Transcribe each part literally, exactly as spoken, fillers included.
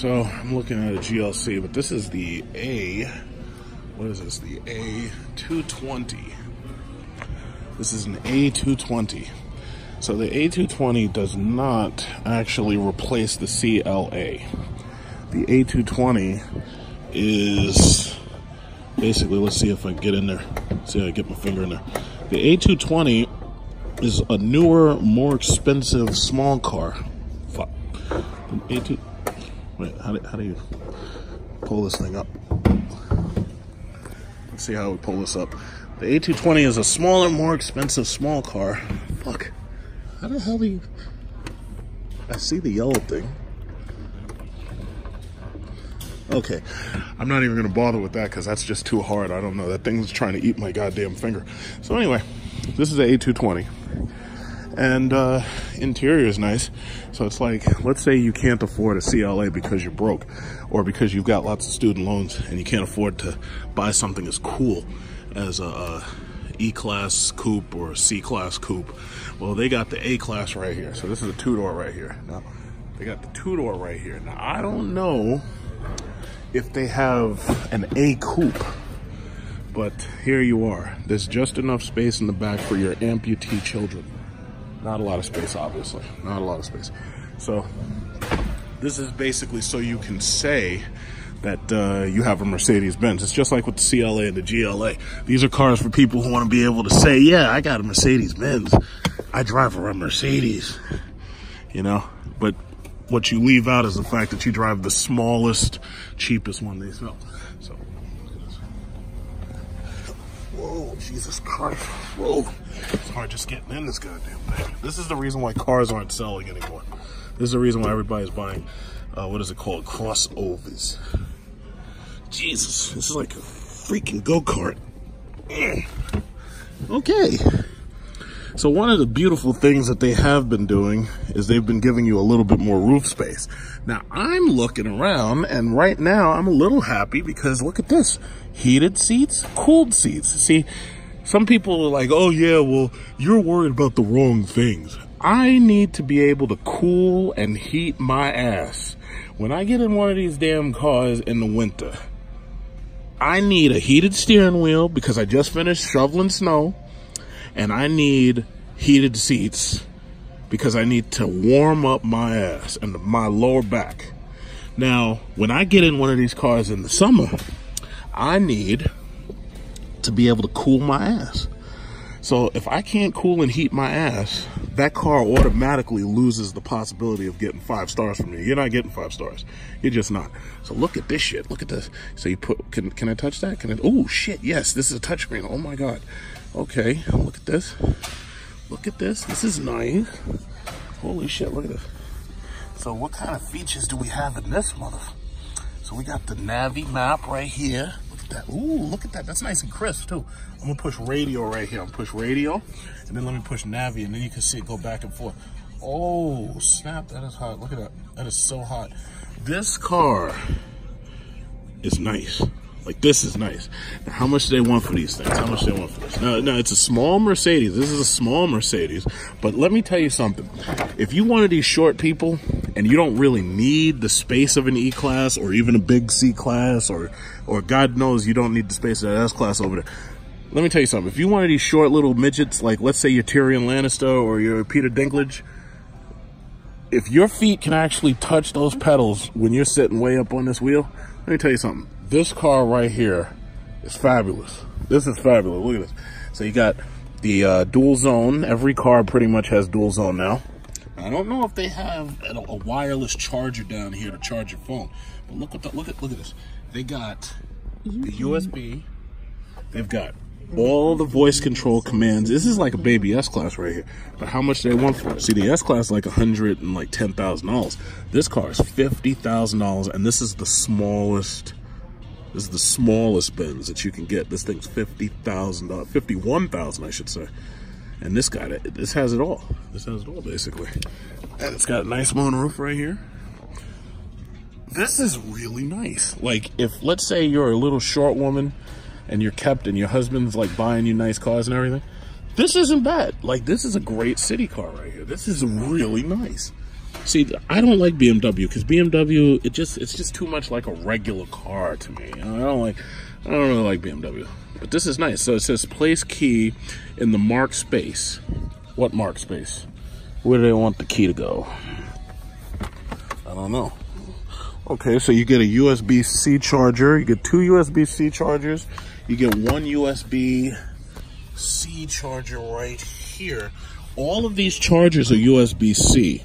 So I'm looking at a G L C, but this is the A, what is this, the A two twenty. This is an A two twenty. So the A two twenty does not actually replace the C L A. The A two twenty is basically, let's see if I can get in there, let's see if I get my finger in there. The A two twenty is a newer, more expensive small car. Fuck. A two, wait, how do, how do you pull this thing up? Let's see how we pull this up. The A two twenty is a smaller, more expensive small car. Fuck. How the hell do you... I see the yellow thing. Okay. I'm not even going to bother with that because that's just too hard. I don't know. That thing's trying to eat my goddamn finger. So anyway, this is the A two twenty. And uh, interior is nice. So it's like, let's say you can't afford a C L A because you're broke or because you've got lots of student loans and you can't afford to buy something as cool as a, a E-Class Coupe or a C-Class Coupe. Well, they got the A-Class right here. So this is a two-door right here. Now, they got the two-door right here. Now, I don't know if they have an A-Coupe, but here you are. There's just enough space in the back for your amputee children. Not a lot of space, obviously. Not a lot of space. So this is basically so you can say that uh, you have a Mercedes-Benz. It's just like with the C L A and the G L A. These are cars for people who want to be able to say, yeah, I got a Mercedes-Benz. I drive a Mercedes, you know? But what you leave out is the fact that you drive the smallest, cheapest one they sell. So, whoa, Jesus Christ. Whoa, it's hard just getting in this goddamn thing. This is the reason why cars aren't selling anymore. This is the reason why everybody's buying, uh, what is it called, crossovers. Jesus, this is like a freaking go-kart. Okay. So one of the beautiful things that they have been doing is they've been giving you a little bit more roof space. Now, I'm looking around, and right now I'm a little happy because look at this. Heated seats, cooled seats. See, some people are like, oh, yeah, well, you're worried about the wrong things. I need to be able to cool and heat my ass. When I get in one of these damn cars in the winter, I need a heated steering wheel because I just finished shoveling snow, and I need heated seats because I need to warm up my ass and my lower back. Now, when I get in one of these cars in the summer, I need to be able to cool my ass. So if I can't cool and heat my ass, that car automatically loses the possibility of getting five stars from me. You're not getting five stars. You're just not. So look at this shit. Look at this. So you put, can, can I touch that? Can I, oh shit, yes, this is a touchscreen. Oh my God. Okay, look at this. Look at this. This is nice. Holy shit, look at this. So what kind of features do we have in this motherfucker? So we got the Navi map right here. That. Ooh, look at that. That's nice and crisp, too. I'm going to push radio right here. I'm going to push radio, and then let me push Navi, and then you can see it go back and forth. Oh, snap. That is hot. Look at that. That is so hot. This car is nice. Like, this is nice. Now, how much do they want for these things? How much do they want for this? No, no, it's a small Mercedes. This is a small Mercedes. But let me tell you something. If you one of these short people and you don't really need the space of an E-Class or even a big C-Class or, or God knows you don't need the space of that S-Class over there. Let me tell you something. If you one of these short little midgets, like let's say you're Tyrion Lannister or you're Peter Dinklage, if your feet can actually touch those pedals when you're sitting way up on this wheel, let me tell you something. This car right here is fabulous. This is fabulous. Look at this. So you got the uh, dual zone. Every car pretty much has dual zone now. I don't know if they have a, a wireless charger down here to charge your phone. But look at the, look at look at this. They got the U S B. They've got all the voice control commands. This is like a baby S-Class right here. But how much do they want for it? See, the S-Class is like one hundred and like ten thousand dollars. This car is fifty thousand dollars, and this is the smallest. This is the smallest Benz that you can get. This thing's fifty thousand dollars, fifty-one thousand dollars, I should say. And this got it. This has it all. This has it all, basically. And it's got a nice moonroof right here. This is really nice. Like, if, let's say you're a little short woman and you're kept and your husband's, like, buying you nice cars and everything, this isn't bad. Like, this is a great city car right here. This is really nice. See, I don't like B M W because B M W, it just it's just too much like a regular car to me. I don't like, I don't really like B M W. But this is nice. So it says place key in the marked space. What marked space? Where do they want the key to go? I don't know. Okay, so you get a U S B C charger. You get two U S B C chargers. You get one U S B C charger right here. All of these chargers are U S B C.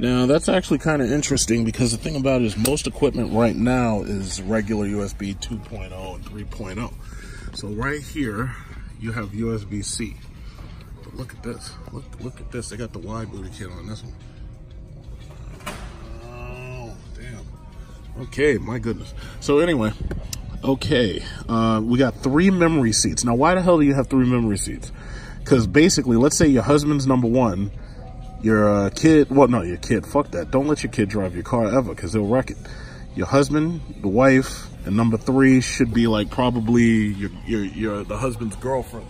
Now, that's actually kind of interesting because the thing about it is most equipment right now is regular U S B two point oh and three point oh. So right here, you have U S B C. But look at this. Look, look at this. They got the wide booty kit on this one. Oh, damn. Okay, my goodness. So anyway, okay. Uh, we got three memory seats. Now, why the hell do you have three memory seats? Because basically, let's say your husband's number one. Your uh, kid, well, no, your kid, fuck that. Don't let your kid drive your car ever because they'll wreck it. Your husband, the wife, and number three should be like probably your, your, your the husband's girlfriend.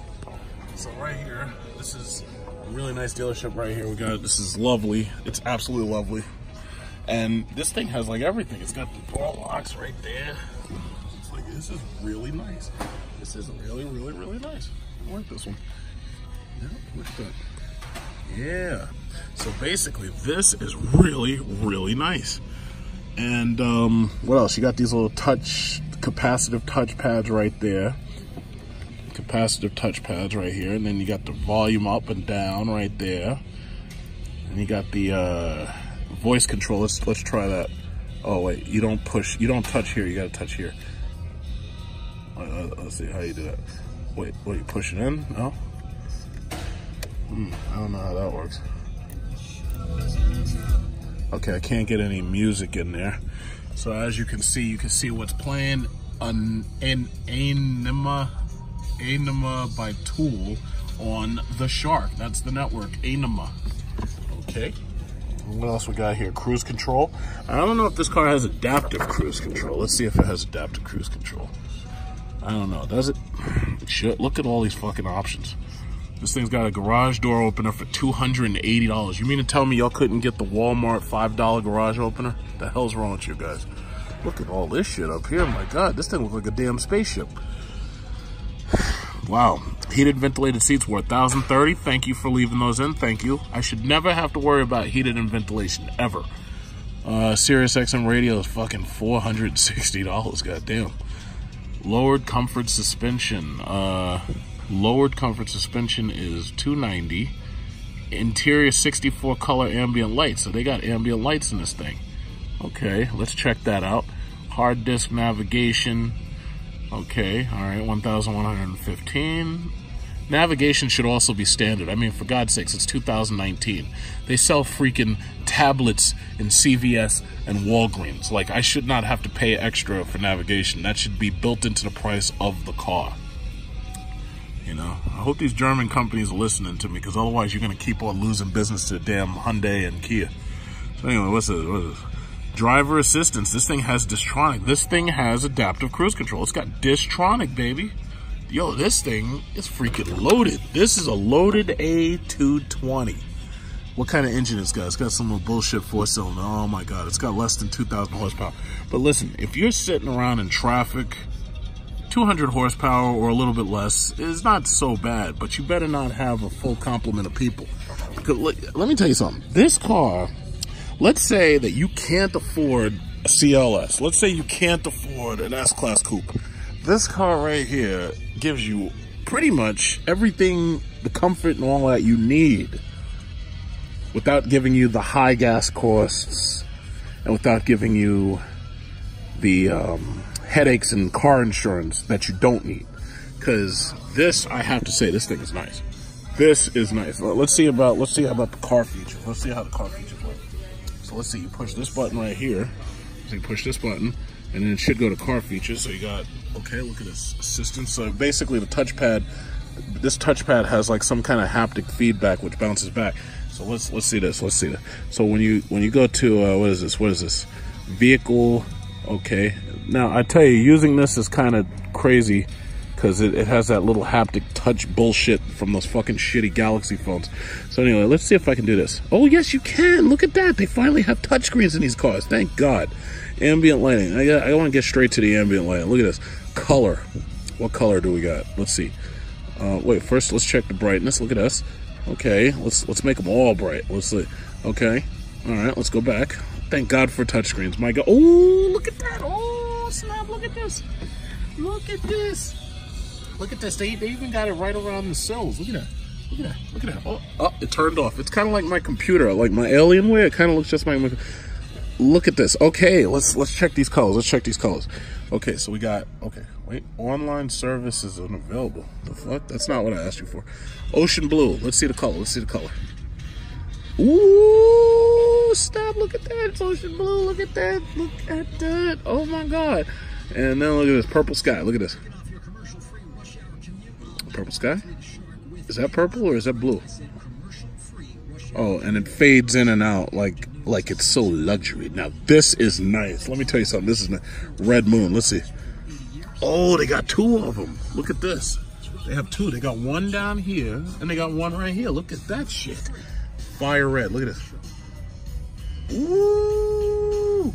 So right here, this is a really nice dealership right here. We got, this is lovely. It's absolutely lovely. And this thing has like everything. It's got the door locks right there. It's like, this is really nice. This is really, really, really nice. I like this one. Yeah, what's that? Yeah, so basically this is really, really nice. And um, what else? You got these little touch, capacitive touch pads right there. Capacitive touch pads right here. And then you got the volume up and down right there. And you got the uh, voice control. Let's, let's try that. Oh, wait, you don't push, you don't touch here. You got to touch here. Uh, let's see how you do that. Wait, wait, you push it in? No? Hmm, I don't know how that works. Okay, I can't get any music in there. So as you can see, you can see what's playing. An, an Anima, Anima by Tool on the Shark. That's the network, Anima. Okay. What else we got here? Cruise control. I don't know if this car has adaptive cruise control. Let's see if it has adaptive cruise control. I don't know. Does it? It should. Look at all these fucking options. This thing's got a garage door opener for two hundred eighty dollars. You mean to tell me y'all couldn't get the Walmart five dollar garage opener? The hell's wrong with you guys? Look at all this shit up here. My God, this thing looks like a damn spaceship. Wow. Heated, ventilated seats were one thousand thirty dollars. Thank you for leaving those in. Thank you. I should never have to worry about heated and ventilation, ever. Uh, Sirius X M radio is fucking four hundred sixty dollars. Goddamn. Lowered comfort suspension. Uh... Lowered comfort suspension is two hundred ninety dollars. Interior sixty-four color ambient lights. So they got ambient lights in this thing. Okay, let's check that out. Hard disk navigation. Okay, all right, one thousand one hundred fifteen dollars. Navigation should also be standard. I mean, for God's sakes, it's two thousand nineteen. They sell freaking tablets in C V S and Walgreens. Like, I should not have to pay extra for navigation. That should be built into the price of the car. You know, I hope these German companies are listening to me because otherwise you're going to keep on losing business to damn Hyundai and Kia. So anyway, what's this? What's this? Driver assistance. This thing has DISTRONIC. This thing has adaptive cruise control. It's got DISTRONIC, baby. Yo, this thing is freaking loaded. This is a loaded A two twenty. What kind of engine it's got? It's got some little bullshit four-cylinder. Oh, my God. It's got less than two thousand horsepower. But listen, if you're sitting around in traffic, two hundred horsepower or a little bit less is not so bad, but you better not have a full complement of people. Let me tell you something. This car, let's say that you can't afford a C L S. Let's say you can't afford an S-Class Coupe. This car right here gives you pretty much everything, the comfort and all that you need without giving you the high gas costs and without giving you the um, headaches and car insurance that you don't need. Because this, I have to say, this thing is nice. This is nice. Let's see about, let's see about the car features. Let's see how the car features work. So let's see, you push this button right here. So you push this button, and then it should go to car features. So you got, okay, look at this assistance. So basically the touchpad, this touchpad has like some kind of haptic feedback which bounces back. So let's, let's see this, let's see this. So when you, when you go to, uh, what is this, what is this? Vehicle, okay. Now, I tell you, using this is kind of crazy because it, it has that little haptic touch bullshit from those fucking shitty Galaxy phones. So anyway, let's see if I can do this. Oh, yes, you can. Look at that. They finally have touchscreens in these cars. Thank God. Ambient lighting. I, I want to get straight to the ambient lighting. Look at this. Color. What color do we got? Let's see. Uh, wait, first, let's check the brightness. Look at this. Okay, let's let's make them all bright. Let's see. Okay. All right, let's go back. Thank God for touchscreens. My God. Oh, look at that. Oh, snap. Look at this. Look at this. Look at this. They, they even got it right around the cells. Look at that. Look at that. Look at that. Oh, oh it turned off. It's kind of like my computer, like my Alienware. It kind of looks just like my... Look at this. Okay, let's let's check these colors. Let's check these colors. Okay, so we got... Okay, wait. Online service is unavailable. The fuck? That's not what I asked you for. Ocean blue. Let's see the color. Let's see the color. Ooh, stop. Look at that. It's ocean blue. Look at that. Look at that. Oh, my God. And then look at this. Purple sky. Look at this. Purple sky? Is that purple or is that blue? Oh, and it fades in and out like like it's so luxury. Now, this is nice. Let me tell you something. This is a red moon. Let's see. Oh, they got two of them. Look at this. They have two. They got one down here, and they got one right here. Look at that shit. Fire red. Look at this. Ooh.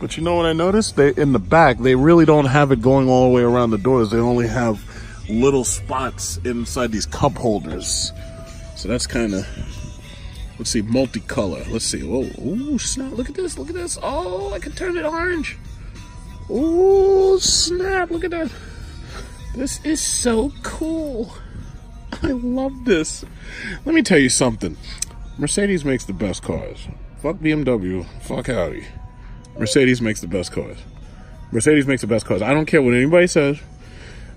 But you know what I noticed? They in the back, they really don't have it going all the way around the doors. They only have little spots inside these cup holders. So that's kind of, let's see, multicolor. Let's see. Whoa. Ooh, snap. Look at this. Look at this. Oh, I can turn it orange. Ooh, snap. Look at that. This is so cool. I love this. Let me tell you something. Mercedes makes the best cars. Fuck B M W. Fuck Audi. Mercedes makes the best cars. Mercedes makes the best cars. I don't care what anybody says.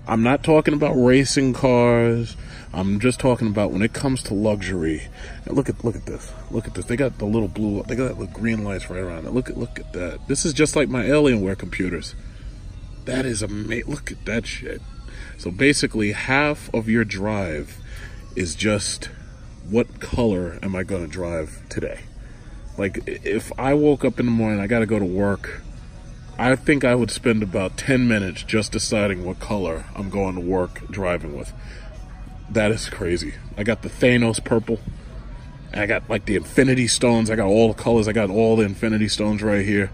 I'm not talking about racing cars. I'm just talking about when it comes to luxury. And look at look at this. Look at this. They got the little blue. They got the green lights right around it. Look at look at that. This is just like my Alienware computers. That is amazing. Look at that shit. So basically, half of your drive is just what color am I going to drive today? Like, if I woke up in the morning, I got to go to work, I think I would spend about ten minutes just deciding what color I'm going to work driving with. That is crazy. I got the Thanos purple. I got, like, the infinity stones. I got all the colors. I got all the infinity stones right here.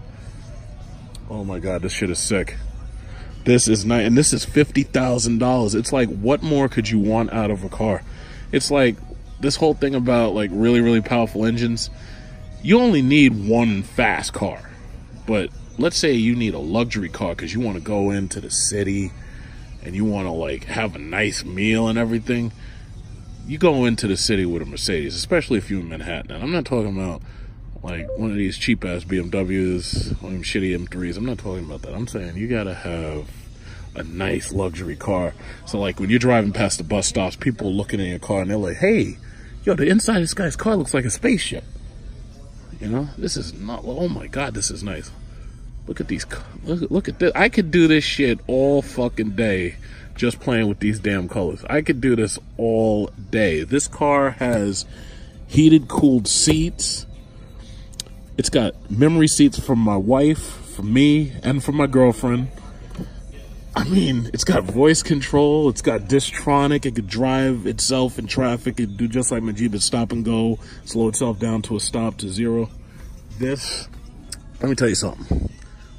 Oh, my God. This shit is sick. This is nice. And this is fifty thousand dollars. It's like, what more could you want out of a car? It's like this whole thing about, like, really, really powerful engines. You only need one fast car, but let's say you need a luxury car because you want to go into the city and you want to, like, have a nice meal and everything. You go into the city with a Mercedes, especially if you're in Manhattan. And I'm not talking about, like, one of these cheap-ass B M Ws, one of them shitty M threes. I'm not talking about that. I'm saying you got to have a nice luxury car. So, like, when you're driving past the bus stops, people are looking at your car and they're like, hey, yo, the inside of this guy's car looks like a spaceship. You know, this is not, oh my God, this is nice. Look at these, look, look at this. I could do this shit all fucking day just playing with these damn colors. I could do this all day. This car has heated, cooled seats. It's got memory seats for my wife, for me, and for my girlfriend. I mean, it's got voice control. It's got DISTRONIC. It could drive itself in traffic. It could do just like my Jeep. It's stop and go, slow itself down to a stop, to zero. This, let me tell you something.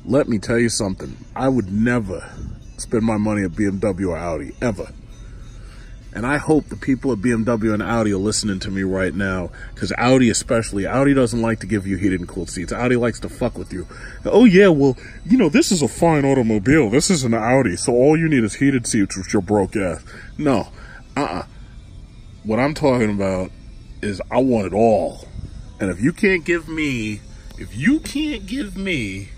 Let me tell you something. I would never spend my money at B M W or Audi, ever. And I hope the people at B M W and Audi are listening to me right now, because Audi especially, Audi doesn't like to give you heated and cooled seats. Audi likes to fuck with you. Oh, yeah, well, you know, this is a fine automobile. This is an Audi, so all you need is heated seats with your broke ass. No, uh-uh. What I'm talking about is I want it all. And if you can't give me, if you can't give me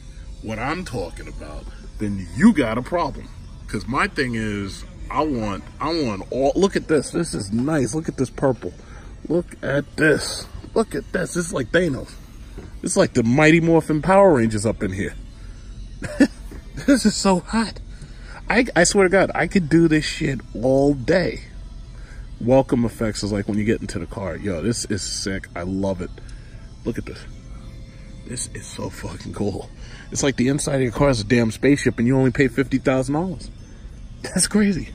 what I'm talking about, then you got a problem. Because my thing is, I want, I want all, look at this. This is nice. Look at this purple. Look at this. Look at this. This is like Thanos. It's like the Mighty Morphin Power Rangers up in here. This is so hot. I, I swear to God, I could do this shit all day. Welcome effects is like when you get into the car. Yo, this is sick. I love it. Look at this. This is so fucking cool. It's like the inside of your car is a damn spaceship and you only pay fifty thousand dollars. That's crazy.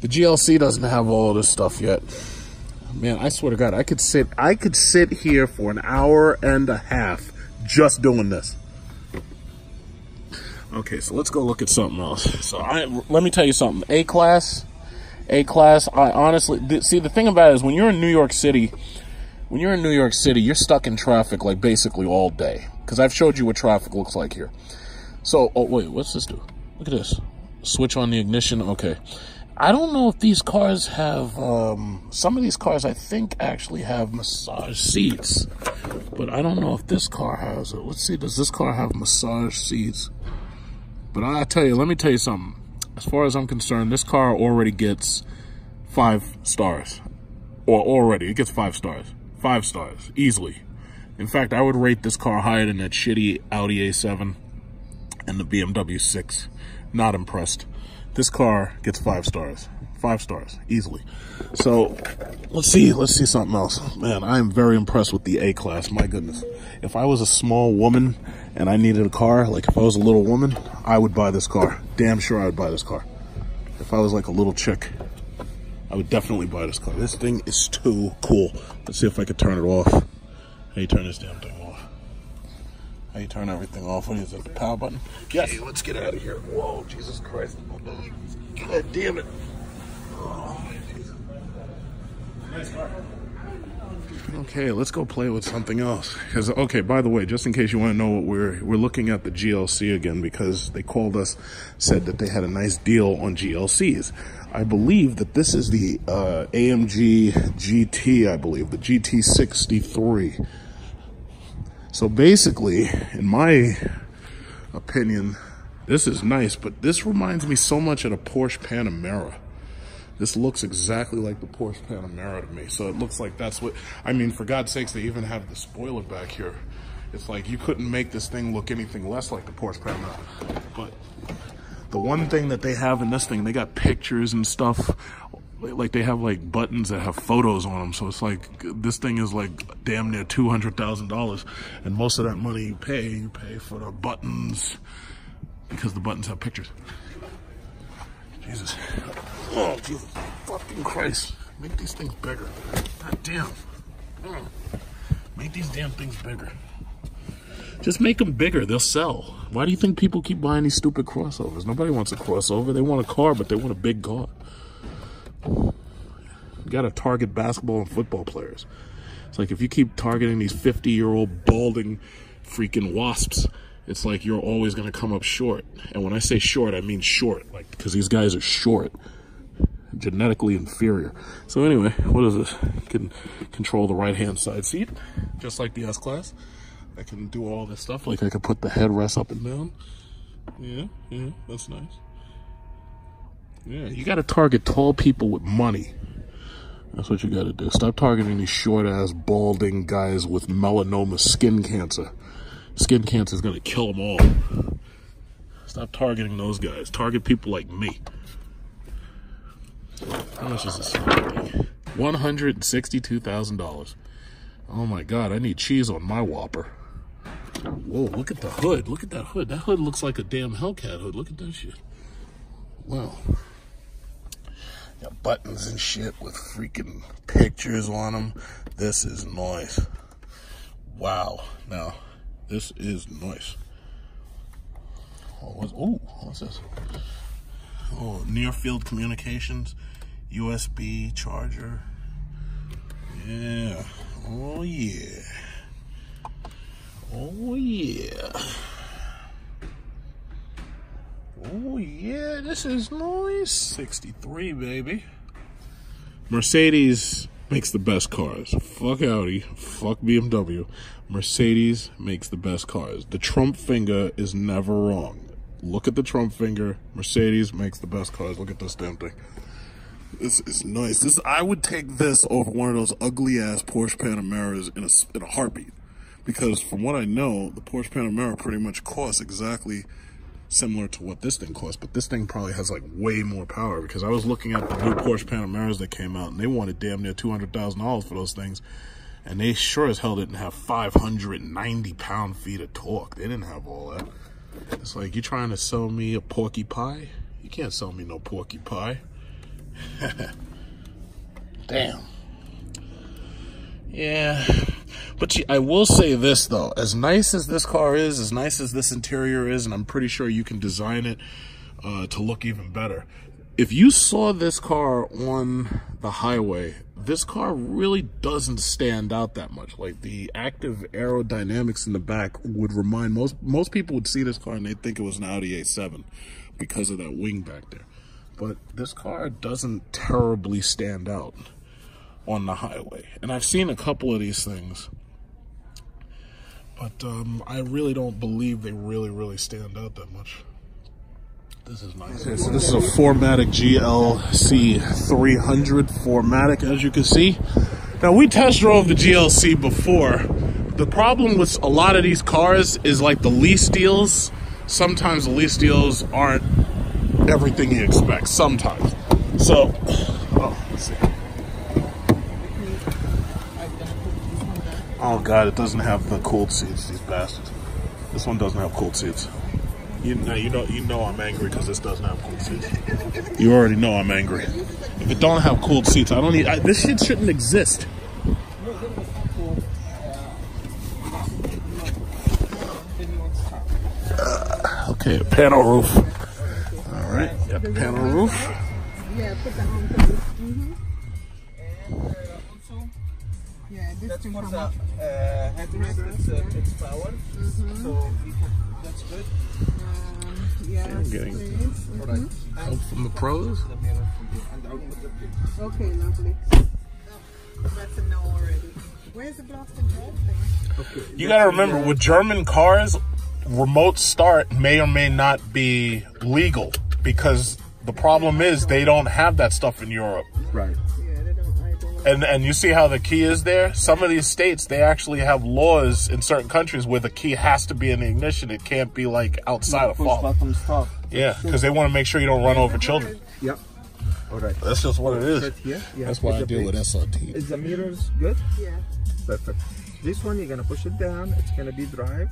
The G L C doesn't have all of this stuff yet. Man, I swear to God, I could sit, I could sit here for an hour and a half just doing this. Okay, so let's go look at something else. So I, let me tell you something. A-Class, A-Class, I honestly, th see, the thing about it is when you're in New York City, when you're in New York City, you're stuck in traffic like basically all day. Because I've showed you what traffic looks like here. So, oh wait, what's this do? Look at this. Switch on the ignition, okay. I don't know if these cars have, um, some of these cars I think actually have massage seats, but I don't know if this car has it. Let's see, does this car have massage seats? But I tell you, let me tell you something. As far as I'm concerned, this car already gets five stars, or already, it gets five stars, five stars, easily. In fact, I would rate this car higher than that shitty Audi A seven and the B M W six. Not impressed. This car gets five stars, five stars, easily. So let's see, let's see something else. Man, I am very impressed with the A-Class, my goodness. If I was a small woman and I needed a car, like if I was a little woman, I would buy this car. Damn sure I would buy this car. If I was like a little chick, I would definitely buy this car. This thing is too cool. Let's see if I could turn it off. How you turn this damn thing off? How you turn everything off? What is it, the power button? Yes. Okay, let's get out of here. Whoa, Jesus Christ. God damn it. Oh, okay, let's go play with something else. Because, okay, by the way, just in case you want to know what we're, we're looking at the G L C again, because they called us, said that they had a nice deal on G L Cs. I believe that this is the uh, A M G G T, I believe, the G T sixty-three. So basically, in my opinion, this is nice, but this reminds me so much of the Porsche Panamera. This looks exactly like the Porsche Panamera to me. So it looks like that's what, I mean, for God's sakes, they even have the spoiler back here. It's like you couldn't make this thing look anything less like the Porsche Panamera. But the one thing that they have in this thing, they got pictures and stuff. Like they have like buttons that have photos on them, so it's like this thing is like damn near two hundred thousand dollars, and most of that money you pay, you pay for the buttons because the buttons have pictures. Jesus, oh Jesus, fucking Christ! Make these things bigger. God damn, make these damn things bigger. Just make them bigger; they'll sell. Why do you think people keep buying these stupid crossovers? Nobody wants a crossover. They want a car, but they want a big car. You gotta target basketball and football players. It's like if you keep targeting these fifty year old balding freaking wasps, it's like you're always gonna come up short. And when I say short, I mean short, like because these guys are short, genetically inferior. So anyway, what is this? You can control the right hand side seat just like the S-Class. I can do all this stuff, like I can put the headrest up and down. Yeah, yeah, that's nice. Yeah, you gotta target tall people with money. That's what you gotta do. Stop targeting these short-ass, balding guys with melanoma skin cancer. Skin cancer is gonna kill them all. Stop targeting those guys. Target people like me. How much is this thing? one hundred sixty-two thousand dollars. Oh my God, I need cheese on my Whopper. Whoa, look at the hood. Look at that hood. That hood looks like a damn Hellcat hood. Look at that shit. Wow. Got buttons and shit with freaking pictures on them. This is nice. Wow. Now, this is nice. Oh, what's, ooh, what's this? Oh, near field communications, U S B charger. Yeah. Oh, yeah. Oh, yeah. Oh yeah, this is nice. sixty-three, baby. Mercedes makes the best cars. Fuck Audi, fuck B M W. Mercedes makes the best cars. The Trump finger is never wrong. Look at the Trump finger. Mercedes makes the best cars. Look at this damn thing. This is nice. This, I would take this over one of those ugly ass Porsche Panameras in a, in a heartbeat. Because from what I know, the Porsche Panamera pretty much costs exactly similar to what this thing costs, but this thing probably has like way more power, because I was looking at the new Porsche Panameras that came out and they wanted damn near two hundred thousand dollars for those things, and they sure as hell didn't have five hundred ninety pound feet of torque. They didn't have all that. It's like, you trying to sell me a porky pie? You can't sell me no porky pie. Damn. Yeah. But I will say this, though. As nice as this car is, as nice as this interior is, and I'm pretty sure you can design it uh, to look even better. If you saw this car on the highway, this car really doesn't stand out that much. Like, the active aerodynamics in the back would remind most most people would see this car and they'd think it was an Audi A seven because of that wing back there. But this car doesn't terribly stand out on the highway. And I've seen a couple of these things, but um, I really don't believe they really, really stand out that much. This is nice. Okay, so this is a four matic G L C three hundred four matic, as you can see. Now, we test drove the G L C before. The problem with a lot of these cars is, like, the lease deals. Sometimes the lease deals aren't everything you expect, sometimes. So, oh, let's see. Oh, God, it doesn't have the cooled seats, these bastards. This one doesn't have cooled seats. You know, you know, you know I'm angry because this doesn't have cooled seats. You already know I'm angry. If it don't have cooled seats, I don't need. I, this shit shouldn't exist. Uh, okay, panel roof. All right, got the panel roof. Yeah, put that on the roof. Mm-hmm. And also, yeah, this thing was a headrest. It's power, so that's good. Yeah, I'm getting mm-hmm. help from the pros. Okay, lovely. No, that's a no already. Where's the block control thing? Okay, you gotta remember, with German cars, remote start may or may not be legal because the problem is they don't have that stuff in Europe. Right. Yeah, they don't. Like, they don't. And and you see how the key is there? Some of these states, they actually have laws in certain countries where the key has to be in the ignition. It can't be like outside of fault. Yeah, because they want to make sure you don't run over children. Yep. All right. That's just what it is. Yeah. That's why I deal with S R T. Is the mirrors good? Yeah. Perfect. This one, you're gonna push it down. It's gonna be drive.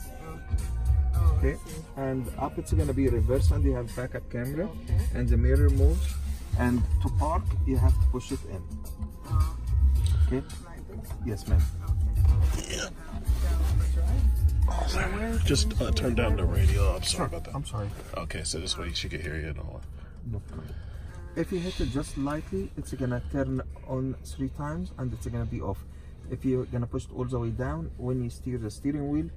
Okay. And up, it's gonna be reverse, and you have backup camera, and the mirror moves. And to park, you have to push it in. Okay. Yes, ma'am. Yeah. Oh, just uh, turn down the radio. I'm sorry about that. I'm sorry. Okay, so this way she could hear you and all. No problem. If you hit it just lightly, it's gonna turn on three times, and it's gonna be off. If you're gonna push it all the way down, when you steer the steering wheel,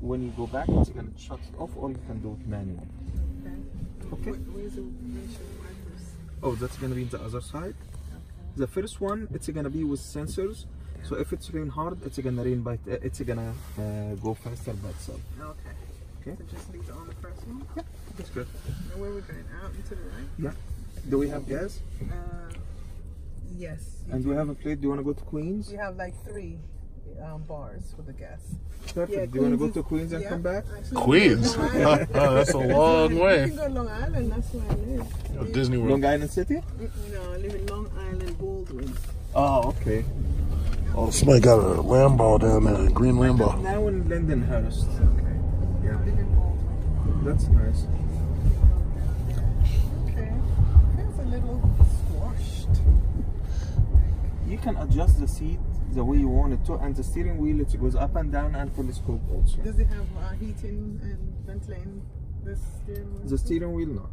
when you go back, it's gonna shut it off, or you can do it manual. Okay. Okay. Oh, that's gonna be the other side. The first one, it's gonna be with sensors, so if it's rain hard, it's gonna rain by it, it's gonna uh, go faster by itself. Okay. Okay. So just leave it on the first one. Yeah, that's good. And where are we going? Out and to the right? Yeah. Do we have gas? Uh, yes. And do we have a plate? Do you want to go to Queens? We have like three um, bars for the gas. Perfect. Yeah, do you want to go to Queens and yeah. come back? Actually, Queens? oh, that's a long way. You can go to Long Island. That's where I live. You know, Disney World. Long Island City? No, I live in Long Island, Baldwin. Oh, okay. Oh, somebody got a Lambo down there, a green Lambo. Now in Lindenhurst. Okay. Yeah. I live in Baldwin. That's nice. You can adjust the seat the way you want it to, and the steering wheel, it goes up and down, and full scope also. Does it have uh, heating and ventilating the steering wheel? The steering wheel, no.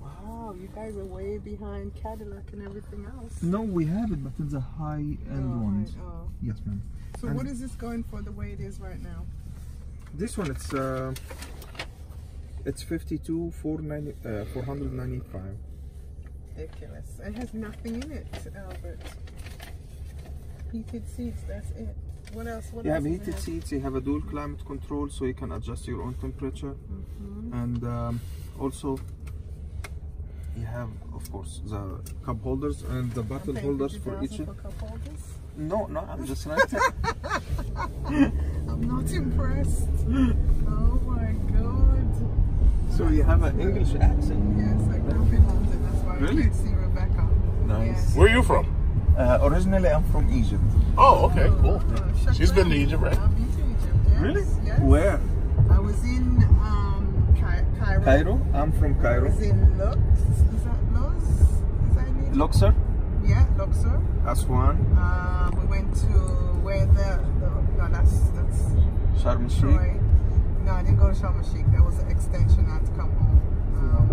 Wow, you guys are way behind Cadillac and everything else. No, we have it, but it's a high-end oh, ones. Right, oh. Yes, ma'am. So and what is this going for the way it is right now? This one, it's uh, it's fifty-two thousand four hundred ninety-five. Ridiculous. It has nothing in it, Albert. Heated seats, that's it. What else? What you else have heated have? seats, you have a dual climate control, so you can adjust your own temperature. Mm-hmm. And um, also, you have, of course, the cup holders and the bottle holders for each. For cup holders? No, no, I'm just right there. I'm not impressed. Oh my God. So you have an English accent? Yes, I grew up in London. Really? Let's see Rebecca. Nice. Yeah. Where are you from? Uh, originally, I'm from Egypt. Oh, okay, cool. Oh, She's been to Egypt, right? I've been to Egypt, yes. Really? Yes. Where? I was in um, Cairo. Cairo? I'm from Cairo. I was in Lux. Is that Lux? Luxor? Yeah, Luxor. That's one. Uh, we went to where the, the no, that's that's Sharm el Sheikh. No, I didn't go to Sharm el Sheikh. That was an extension. I had to come home. Um,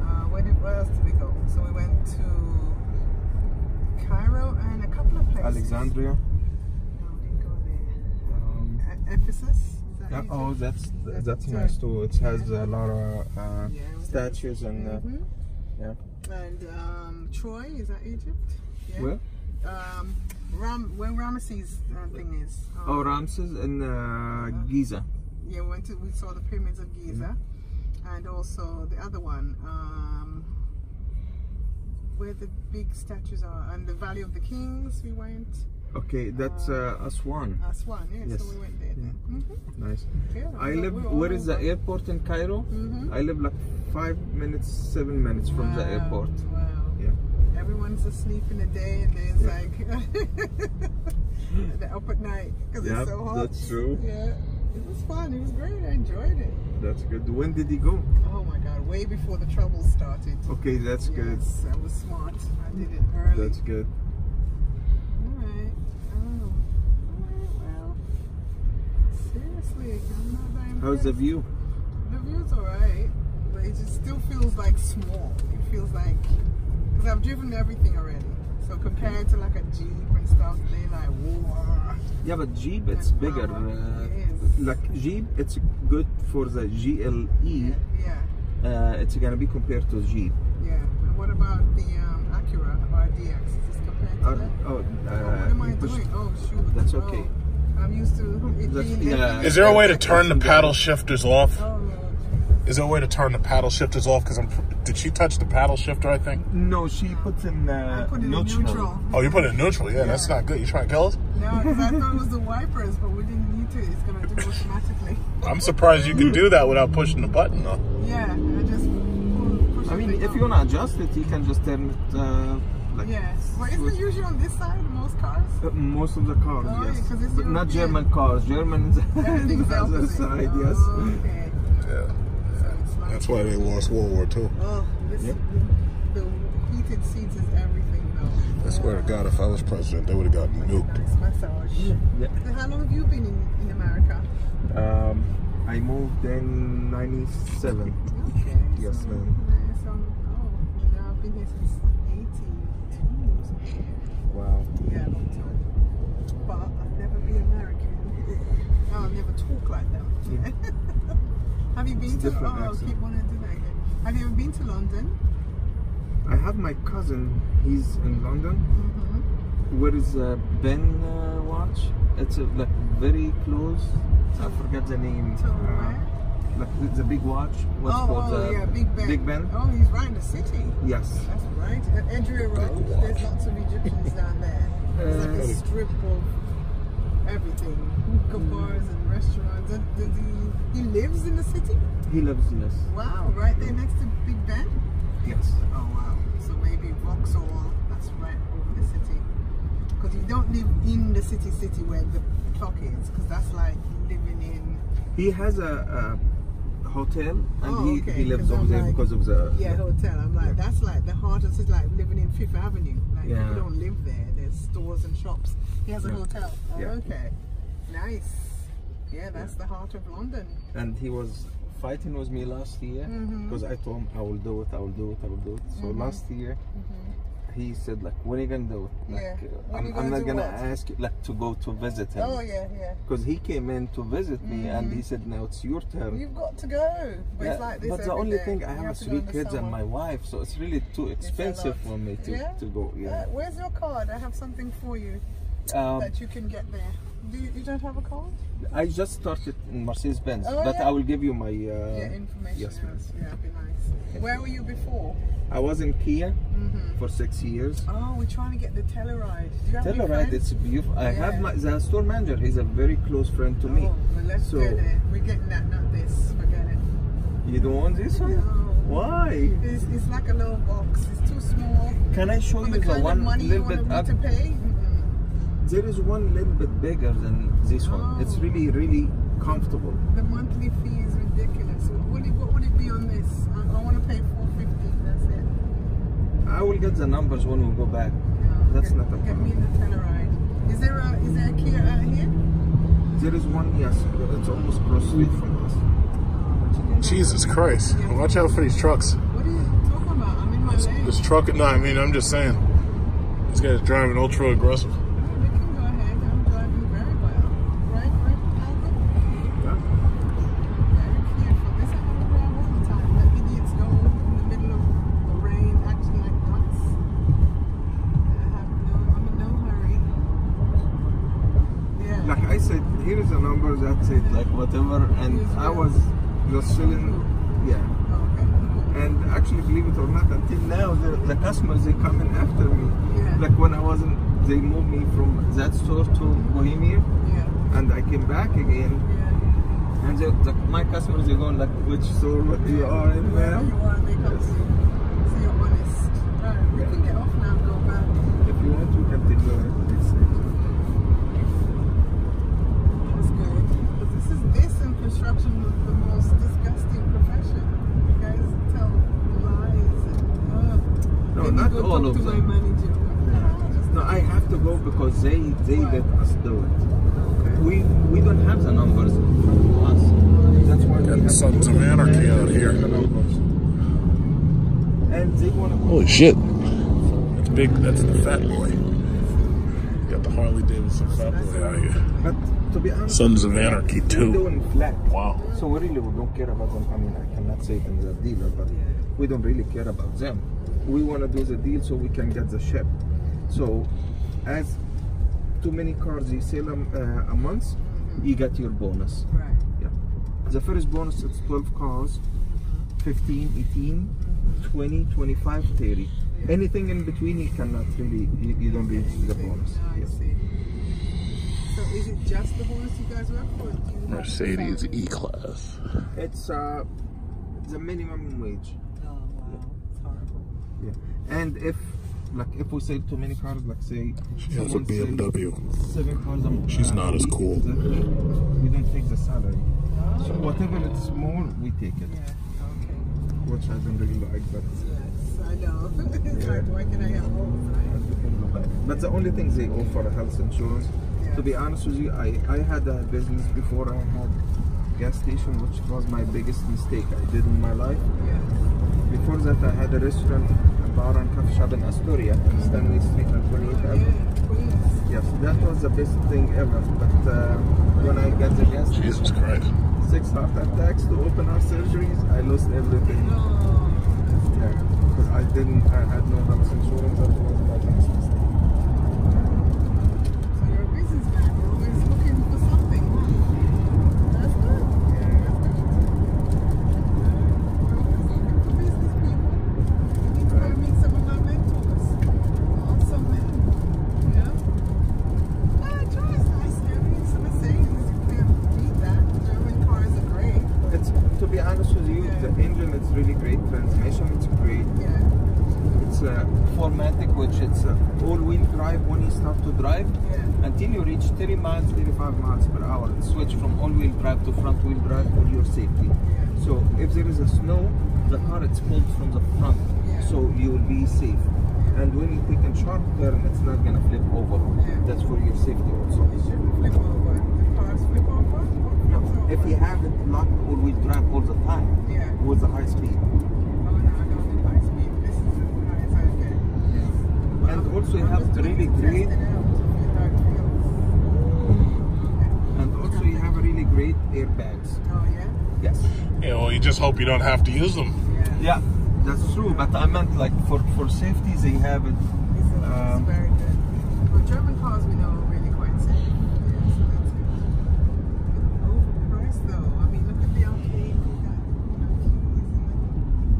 uh, where did where else did we go? So we went to Cairo and a couple of places. Alexandria. No, we didn't go there. Um, um, Ephesus. That yeah. Oh, that's that's, that's nice too. It has yeah. a lot of uh, yeah, statues and uh, mm-hmm. yeah. And um, Troy, is that Egypt? Yeah. Where? Um, Ram, where Ramesses uh, thing is. Um, oh, Ramses and uh, Giza. Yeah, we went to, we saw the pyramids of Giza, mm-hmm. and also the other one, um, where the big statues are, and the Valley of the Kings. We went. Okay, that's uh, uh, Aswan. Aswan, yeah, yes. So we went there. Then. Yeah. Mm-hmm. Nice. Yeah, I live. Where is the airport in Cairo? Mm-hmm. I live like five minutes, seven minutes from wow. the airport. Wow. Yeah. Everyone's asleep in the day, and there's yeah. like they're up at night because yep, it's so hot. That's true. Yeah. It was fun. It was great. I enjoyed it. That's good. When did he go? Oh my God! Way before the trouble started. Okay, that's yes, good. I was smart. I did it early. That's good. Seriously, I'm not that impressed. How's the view? The view's alright, but it just still feels like small. It feels like, because I've driven everything already. So compared to like a Jeep and stuff, they like, whoa. Yeah, but Jeep, it's and bigger. Uh, it like Jeep, it's good for the G L E. Yeah. yeah. Uh, it's gonna be compared to Jeep. Yeah. And what about the um, Acura or D X? Is this compared to Our, that? Oh, oh uh, what am I doing? Oh shoot. That's okay. Oh. I'm used to it being yeah. Is there a way to turn the paddle shifters off? Oh, no. Is there a way to turn the paddle shifters off? Because I'm. Did she touch the paddle shifter? I think. No, she puts in uh, I put it neutral. in neutral. Oh, you put it in neutral. Yeah, yeah, that's not good. You trying to kill us? No, because I thought it was the wipers, but we didn't need to. It's gonna do it automatically. I'm surprised you can do that without pushing the button, though. Yeah, I just. Push I mean, if down. you wanna adjust it, you can just turn it. Uh, Like yes, but well, is it usually on this side, most cars? Uh, most of the cars, oh, yes. Yeah, but not German cars, Germans on the other side, oh, yes. Okay. Yeah. So that's why they lost World War Two. Oh, this, yep. the, the heated seats is everything, though. I swear to God, if I was president, they would have gotten nuked. Massage. Yeah. So how long have you been in, in America? Um, I moved in ninety-seven. Okay. Yes, so, ma'am. So, oh, now I've been here since... Wow. Yeah, long time. But I'll never be American. No, I'll never talk like that. Yeah. Have you been it's to? Oh, I keep wanting to do that again. Have you ever been to London? I have my cousin. He's in London. Mm-hmm. Where is uh, Ben uh, watch? It's uh, like very close. To, I forget the name. To uh, where? Like it's a big watch. What's oh, called, oh uh, yeah, Big Ben. Big Ben. Oh, he's right in the city. Yes. That's right. At Edgware Road, there's lots of Egyptians down there. It's uh, like a strip of everything, hookah bars and restaurants. Does, does he, he lives in the city? He lives, yes. Wow, right there next to Big Ben? Yes. Oh wow. So maybe Vauxhall, that's right over the city. Because you don't live in the city city where the clock is, because that's like living in... He has a... a hotel and oh, he, okay. he lives over there like, because of the yeah the, hotel. I'm like yeah. that's like the hardest is like living in Fifth Avenue. Like yeah. people don't live there. There's stores and shops. He has a yeah. hotel. Oh, yeah. Okay, nice. Yeah, that's yeah. the heart of London. And he was fighting with me last year because mm-hmm. I told him I will do it. I will do it. I will do it. So mm-hmm. last year. Mm-hmm. He said, like, when are you gonna do it? Like, yeah. uh, I'm, gonna I'm not do gonna what? ask you, like, to go to visit him. Oh, yeah, yeah. Because he came in to visit me mm-hmm. and he said, now it's your turn. You've got to go. But, yeah, it's like this but the only day. thing, I you have, have three kids summer. and my wife, so it's really too expensive for me to, yeah? to go. Yeah. Uh, where's your card? I have something for you um, that you can get there. Do you, you don't have a card? I just started in Mercedes-Benz, oh, but yeah. I will give you my uh, yeah, information. Yes, yes. Yeah, that'd be nice. Where were you before? I was in Kia mm-hmm. for six years. Oh, we're trying to get the Telluride. Do you have Telluride, it's beautiful. Yeah. I have my the store manager. He's a very close friend to oh, me. Well, let's so get it. We're getting that, not this. Forget it. You don't want this one? No. Why? It's, it's like a little box. It's too small. Can I show for you the, kind the one of money little you bit up? To pay? There is one little bit bigger than this oh. one. It's really, really comfortable. The monthly fee is ridiculous. What would it, what would it be on this? I, I want to pay four fifty. That's it. I will get the numbers when we go back. No, That's get, not a problem. Get me the Telluride. Is there a, is there a Kia out here? There is one, yes, but it's almost across the street from us. Jesus Christ. Yeah. Watch out for these trucks. What are you talking about? I'm in my this, lane. This truck, no, I mean, I'm just saying. This guy's driving ultra aggressive. No, they can go ahead. I'm driving very well. Right, right, Calvin? Very careful. This happens around all the time. That idiots go in the middle of the rain acting like nuts. I have no, I'm in no hurry. Yeah. Like I said, here is a number that said like whatever, and I was just chilling. Yeah. And actually, believe it or not, until now, the, the customers, they come in after me. Yeah. Like when I wasn't, they moved me from that store to Bohemia. Yeah. And I came back again. Yeah. And they, the, my customers, they're going like, which store, what you are in, man? You are, they come to you. So you're honest. All right, we yeah. can get off now and go back. If you want, you can take over. That's good. Because this is, this and construction was the most disgusting profession. You guys tell lies and uh, no, not all of them. No, I have to go because they they let us do it. Okay. We we don't have the numbers for us. That's why we have sons of anarchy out here. And they want to go. Holy shit! That's big. That's the fat boy. You got the Harley Davidson fat boy out here. But to be honest, Sons of Anarchy too. Wow. So we really we don't care about them. I mean, I cannot say it in the dealer, but we don't really care about them. We want to do the deal so we can get the ship. So, as too many cars you sell them uh, a month, mm-hmm. you get your bonus. Right. Yeah. The first bonus is twelve cars, fifteen, eighteen, twenty, twenty-five, thirty. Yeah. Anything in between, you cannot really. You, you don't reach the bonus. No, yeah. I see. So is it just the horse you guys work for? Do you Mercedes E-Class. It's uh, the minimum wage. Oh wow, yeah. It's horrible. Yeah, and if like if we sell too many cars, like say she has a B M W. Seven cars a month. She's not as cool. The, we don't take the salary. Oh. So whatever it's more, we take it. Yeah. Okay. Which I don't really like, but. Yes, I know. It's yeah. like why can I have both? But the only thing they offer health insurance. To be honest with you, I, I had a business before I had a gas station, which was my biggest mistake I did in my life. Yeah. Before that, I had a restaurant, a bar and coffee shop in Astoria, on Stanley Street and twenty-eighth Avenue. Yes, that was the best thing ever. But uh, when I got the gas station, Jesus Christ. six heart attacks to open our surgeries, I lost everything. No. Yeah, because I didn't, I had no health insurance. That was my biggest mistake. Switch from all-wheel drive to front-wheel drive for your safety. Yeah. So if there is a snow, the car it's pulled from the front, yeah. so you will be safe. Yeah. And when you take a sharp turn, it's not gonna flip over. Yeah. That's for your safety also. It shouldn't flip over. The cars flip over. No. Over. If you have it locked all-wheel drive all the time, yeah. with the high speed. Oh no, I don't need high speed. This is as high as I get. Yes. Well, and I'm, also you I'm have to really create. Great airbags. Oh yeah? Yes. Yeah, well you just hope you don't have to use them. Yeah, yeah that's true, but I meant like for, for safety they have it. It's um, very good. For German cars we know are really quite safe. Yeah, so that's good. Overpriced though. I mean look at the arcade, we got you know keys and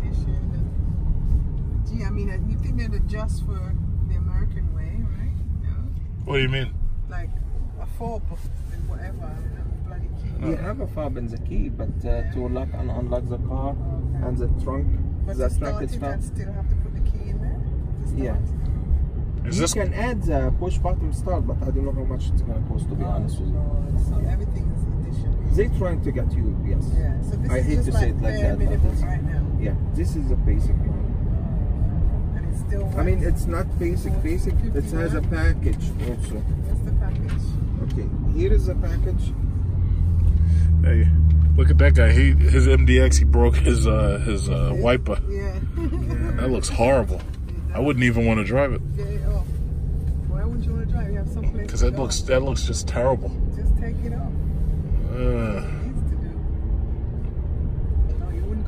the edition and gee, I mean you think they'd adjust for the American way, right? No? What do you mean? Like a fob and whatever. We have a fob in the key, but uh, to lock and unlock the car okay. and the trunk, but the trunk is found. Still have to put the key in there. Yeah. Is you this... can add the push button start, but I don't know how much it's gonna cost to be oh, honest with you. No, it's not. Everything is additional. They're trying to get you. Yes. Yeah. So this I is hate just to like say it like that. Right now. Yeah. This is a basic one. And it's still works. I mean, it's not basic. Basic, it has a package also. That's the package. Okay, here is a package. Hey, look at that guy. He his M D X. He broke his uh, his uh, wiper. Yeah. That looks horrible. I wouldn't even want to drive it. Yeah, oh. Why would you want to drive? You have some place. Because that looks that looks just terrible. Just take it off. Uh.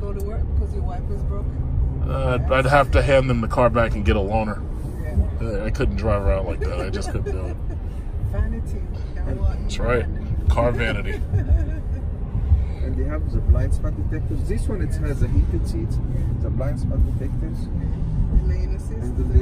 To work because your wiper's broken? Uh, I'd, I'd have to hand them the car back and get a loaner. Yeah. I couldn't drive around like that. I just couldn't do it. Vanity. That's right. Car vanity. And they have the blind spot detectors. This one, it has the heated seats, the blind spot detectors. The lane assist. And the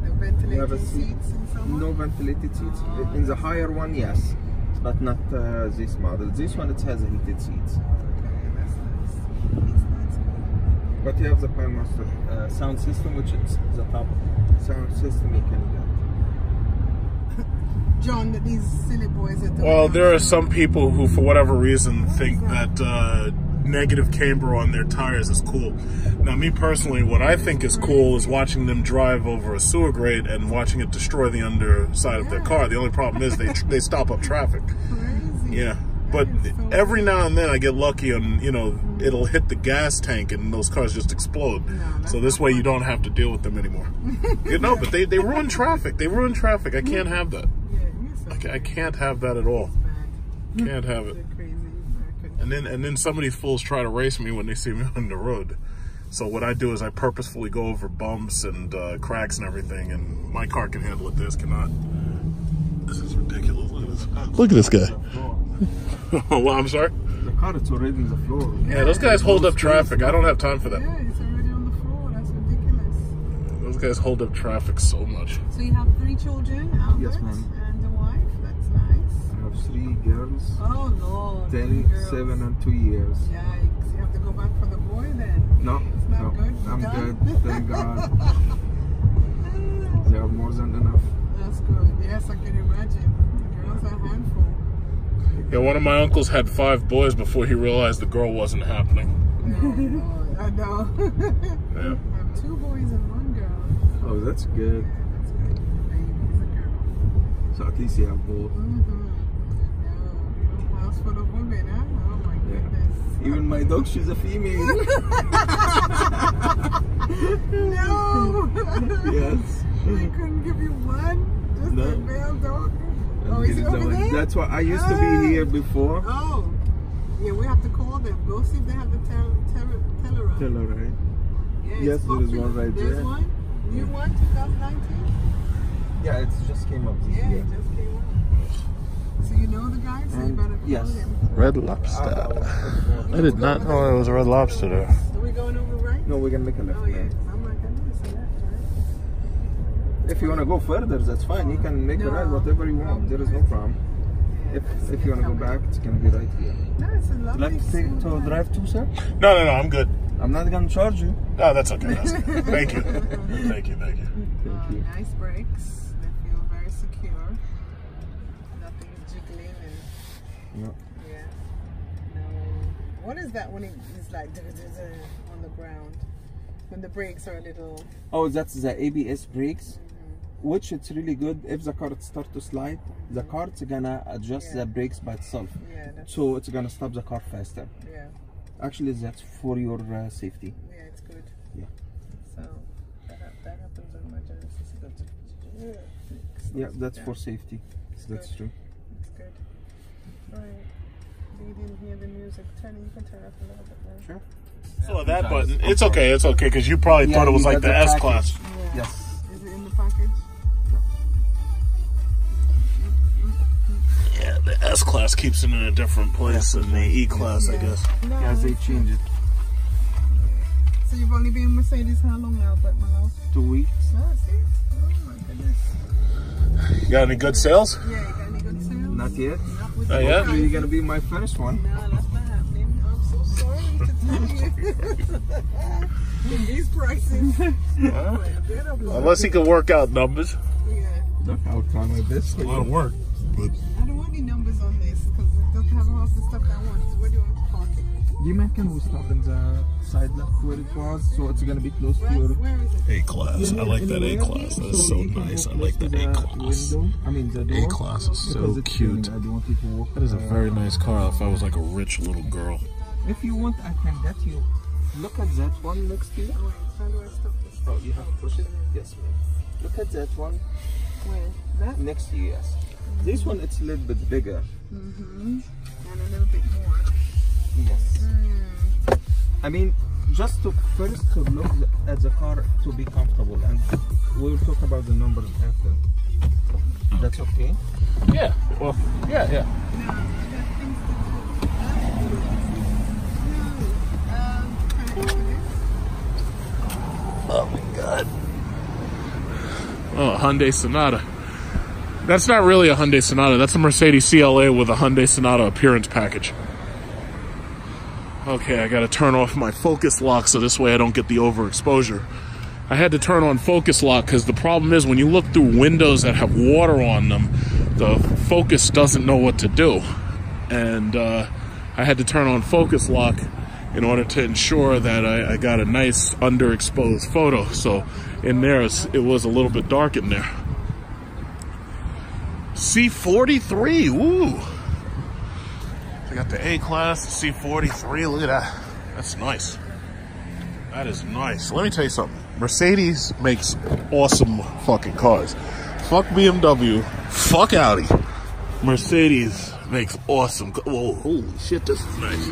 lane. The ventilated seats and so on? No ventilated seats. In the higher one, yes. But not uh, this model. This one, it has heated seats. Okay, that's nice. It's nice. But you have the Burmester uh, sound system, which is the top sound system you can get. John, these silly boys at the Well, there are some people who, for whatever reason, think that uh, negative camber on their tires is cool. Now, me personally, what I think is cool is watching them drive over a sewer grate and watching it destroy the underside of their car. The only problem is they they stop up traffic. Crazy. Yeah, but so every now and then I get lucky and, you know, it'll hit the gas tank and those cars just explode. No, so this way you don't have to deal with them anymore. You know, but they, they ruin traffic. They ruin traffic. I can't have that. I, I can't have that at all. Can't have it. And then and then some of these fools try to race me when they see me on the road. So what I do is I purposefully go over bumps and uh, cracks and everything, and my car can handle it. This cannot. This is ridiculous. Look at this. Look at this guy. Well, I'm sorry. The car is already on the floor. Yeah, those guys hold up traffic. I don't have time for that. Yeah, it's already on the floor. That's ridiculous. Those guys hold up traffic so much. So you have three children, Albert? Yes, ma'am. Three girls. Oh Lord. Ten, girls. seven, and two years. Yikes! You have to go back for the boy then. No, it's not no. Good. You're I'm done. Good. Thank God. They are more than enough. That's good. Yes, I can imagine. The girls are a handful. Yeah, one of my uncles had five boys before he realized the girl wasn't happening. No, I know. Yeah. I have two boys and one girl. Oh, that's good. Yeah, that's good. The baby's a girl. So at least you have both. Mm-hmm. Full of women, huh? Oh my goodness. Yeah. Even my dog, she's a female. No! Yes. They couldn't give you one? Just no. A male dog? Oh, is it over there? That's why I used oh. to be here before. Oh. Yeah, we have to call them. Go see if they have the Telluride. Telluride. Yeah, yes, there is one right there. There's one? New one, twenty nineteen? Yeah, it just came up. Yeah, yeah. It just came up. So you know the guy, so you better call yes. him. Red Lobster. I did not know there was a Red Lobster there. Are we going over right? No, we're going to make a left. Oh, yeah. I'm like, I'm going to say left, right? If you want to go further, that's fine. You can make no, a right, whatever you want. There is no problem. If, if you want to go back, it's going to be right here. No, it's a lovely Would you like to take, to drive too, sir? No, no, no, I'm good. I'm not going to charge you. No, that's okay. That's okay. Thank you. Thank you, thank you. Thank you. Uh, nice brakes. They feel very secure. No. Yeah. No. What is that when it is like on the ground? When the brakes are a little. Oh, that's the A B S brakes, mm-hmm. which it's really good. If the car starts to slide, mm-hmm. the car's gonna adjust yeah. the brakes by itself. Yeah. That's... So it's gonna stop the car faster. Yeah. Actually, that's for your uh, safety. Yeah, it's good. Yeah. So that, that happens on my job. Yeah. Yeah, that's yeah. for safety. It's that's good. True. It's good. Right. You didn't hear the music. Turn, you can turn up a little bit now. Sure. So that button, it's okay, it's okay, because you probably yeah, thought it was like the S-Class. Yeah. Yes. Is it in the package? Yeah, the S-Class keeps it in a different place than the E-Class, yeah. I guess. No, yeah, they change it. So you've only been in Mercedes how long now, but my love? Two weeks. Oh, see? Oh, my goodness. You got any good sales? Yeah, you got any good sales? Not yet. Not yet. You're gonna be my first one. No, that's not happening. I'm so sorry to tell you. These prices. Uh, unless he can work out numbers. Yeah. I'll try my best. A lot of work. But I don't want any numbers on this because it doesn't have half the stuff I want. So where do I park it? Do you mind can we stop in the side left where it was, so it's gonna be close to your A-Class. I like that A-Class. That is so nice. I like that A-Class. I mean, the A-Class is so cute. That is a very nice car. If I was like a rich little girl. If you want, I can get you. Look at that one next to you. How do I stop this? Oh, you have to push it? Yes, ma'am. Look at that one. Where? That? Next to you, yes. Mm-hmm. This one, it's a little bit bigger. Mm-hmm. And a little bit more. Yes. Mm. I mean, just to first to look at the car to be comfortable, and we'll talk about the numbers after. Okay. That's okay? Yeah. Well, yeah, yeah. No. Oh my god. Oh, a Hyundai Sonata. That's not really a Hyundai Sonata. That's a Mercedes C L A with a Hyundai Sonata appearance package. Okay, I gotta turn off my focus lock so this way I don't get the overexposure. I had to turn on focus lock because the problem is when you look through windows that have water on them, the focus doesn't know what to do. And uh, I had to turn on focus lock in order to ensure that I, I got a nice underexposed photo. So in there, it was a little bit dark in there. C forty-three, woo! I got the A-Class, C forty-three, look at that. That's nice. That is nice. Let me tell you something. Mercedes makes awesome fucking cars. Fuck B M W, fuck Audi. Mercedes makes awesome cars. Whoa, holy shit, this is nice.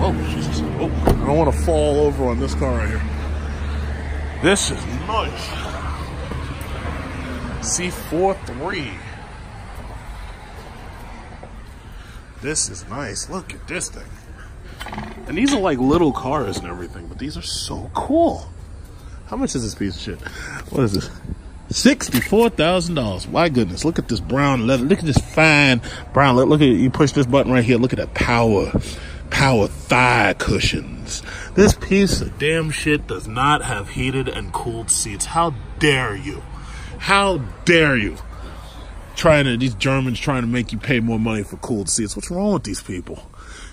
Oh, Jesus. Oh, I don't want to fall over on this car right here. This is nice. C forty-three. This is nice. Look at this thing. And these are like little cars and everything, but these are so cool. How much is this piece of shit? What is this? sixty-four thousand dollars. My goodness. Look at this brown leather. Look at this fine brown leather. Look at it. You push this button right here. Look at that power. Power thigh cushions. This piece of damn shit does not have heated and cooled seats. How dare you? How dare you? Trying to, these Germans trying to make you pay more money for cooled seats. What's wrong with these people?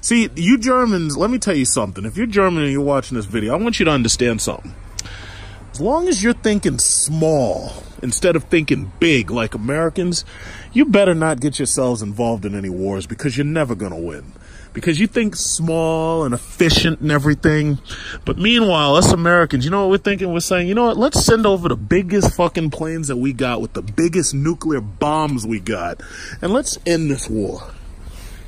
See, you Germans, let me tell you something. If you're German and you're watching this video, I want you to understand something. As long as you're thinking small instead of thinking big like Americans, you better not get yourselves involved in any wars because you're never going to win. Because you think small and efficient and everything. But meanwhile, us Americans, you know what we're thinking? We're saying, you know what? Let's send over the biggest fucking planes that we got with the biggest nuclear bombs we got. And let's end this war.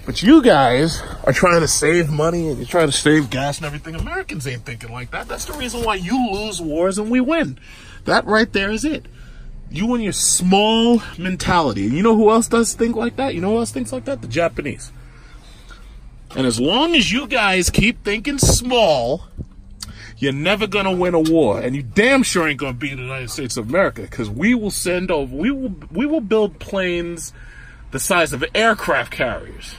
But you guys are trying to save money and you're trying to save gas and everything. Americans ain't thinking like that. That's the reason why you lose wars and we win. That right there is it. You and your small mentality. And you know who else does think like that? You know who else thinks like that? The Japanese. And as long as you guys keep thinking small, you're never going to win a war. And you damn sure ain't going to be in the United States of America because we will send over, we will, we will build planes the size of aircraft carriers.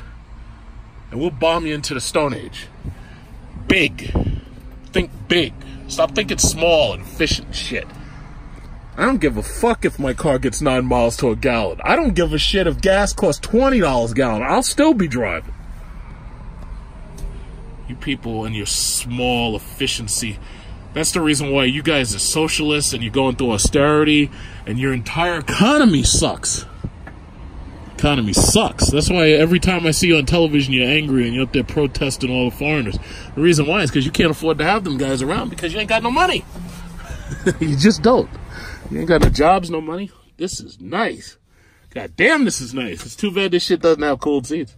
And we'll bomb you into the Stone Age. Big. Think big. Stop thinking small and efficient shit. I don't give a fuck if my car gets nine miles to a gallon. I don't give a shit if gas costs twenty dollars a gallon. I'll still be driving. You people and your small efficiency. That's the reason why you guys are socialists and you're going through austerity and your entire economy sucks. Economy sucks. That's why every time I see you on television, you're angry and you're up there protesting all the foreigners. The reason why is because you can't afford to have them guys around because you ain't got no money. You just don't. You ain't got no jobs, no money. This is nice. God damn, this is nice. It's too bad this shit doesn't have cold seats.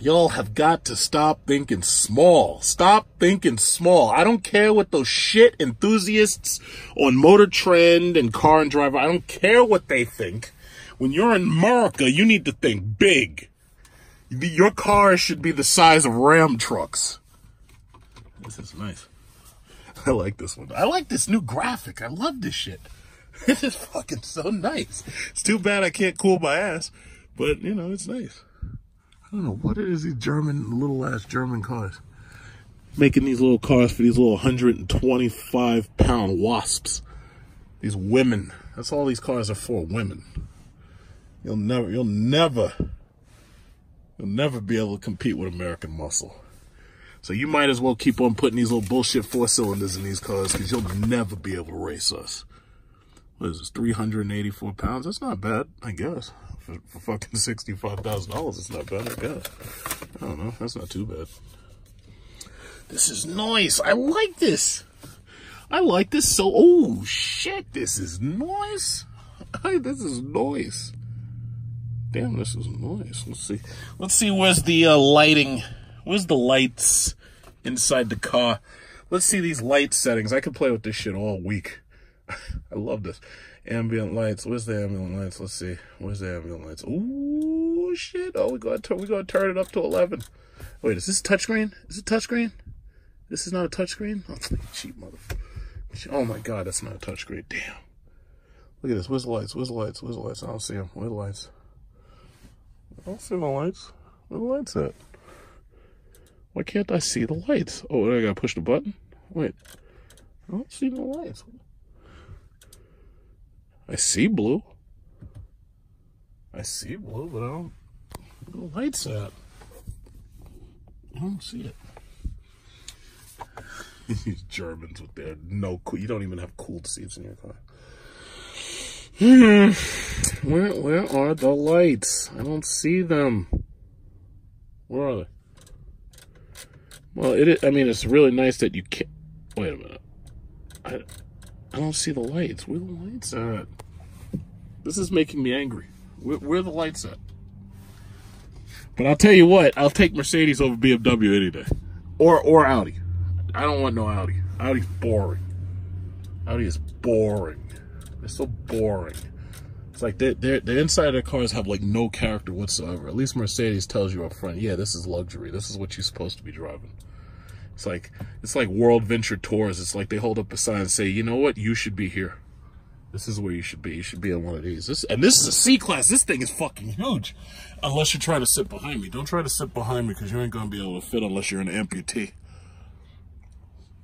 Y'all have got to stop thinking small. Stop thinking small. I don't care what those shit enthusiasts on Motor Trend and Car and Driver, I don't care what they think. When you're in America, you need to think big. Your car should be the size of Ram trucks. This is nice. I like this one. I like this new graphic. I love this shit. This is fucking so nice. It's too bad I can't cool my ass, but you know, it's nice. I don't know what it is, these German, little ass German cars. Making these little cars for these little one hundred twenty-five pound wasps. These women. That's all these cars are for, women. You'll never, you'll never, you'll never be able to compete with American muscle. So you might as well keep on putting these little bullshit four cylinders in these cars, because you'll never be able to race us. What is this, three hundred eighty-four pounds? That's not bad, I guess. For, for fucking sixty-five thousand dollars, it's not bad, I guess. I don't know, that's not too bad. This is nice. I like this. I like this so... Oh, shit, this is nice. This is nice. Damn, this is nice. Let's see. Let's see, where's the uh, lighting? Where's the lights inside the car? Let's see these light settings. I could play with this shit all week. I love this. Ambient lights. Where's the ambient lights? Let's see. Where's the ambient lights? Ooh, shit. Oh, we gotta we gotta turn it up to eleven. Wait, is this touchscreen? Is it touchscreen? This is not a touchscreen? Oh, cheap motherfucker. Oh my god, that's not a touchscreen. Damn. Look at this. Where's the lights? Where's the lights? Where's the lights? I don't see them. Where's the lights? I don't see the lights. Where the lights at? Why can't I see the lights? Oh, I gotta push the button? Wait. I don't see the lights. I see blue. I see blue, but I don't... Where the lights at? I don't see it. These Germans with their no cool... You don't even have cooled seats in your car. Hmm. Where, where are the lights? I don't see them. Where are they? Well, it is, I mean, it's really nice that you can't... Wait a minute. I, I don't see the lights. Where are the lights at? This is making me angry. Where, where are the lights at? But I'll tell you what. I'll take Mercedes over B M W any day. Or, or Audi. I don't want no Audi. Audi's boring. Audi is boring. They're so boring. It's like they the inside of their cars have like no character whatsoever. At least Mercedes tells you up front, yeah, this is luxury. This is what you're supposed to be driving. It's like it's like World Venture Tours. It's like they hold up a sign and say, you know what, you should be here. This is where you should be. You should be in one of these. This and this is a C-Class. This thing is fucking huge. Unless you're trying to sit behind me. Don't try to sit behind me because you ain't gonna be able to fit unless you're an amputee.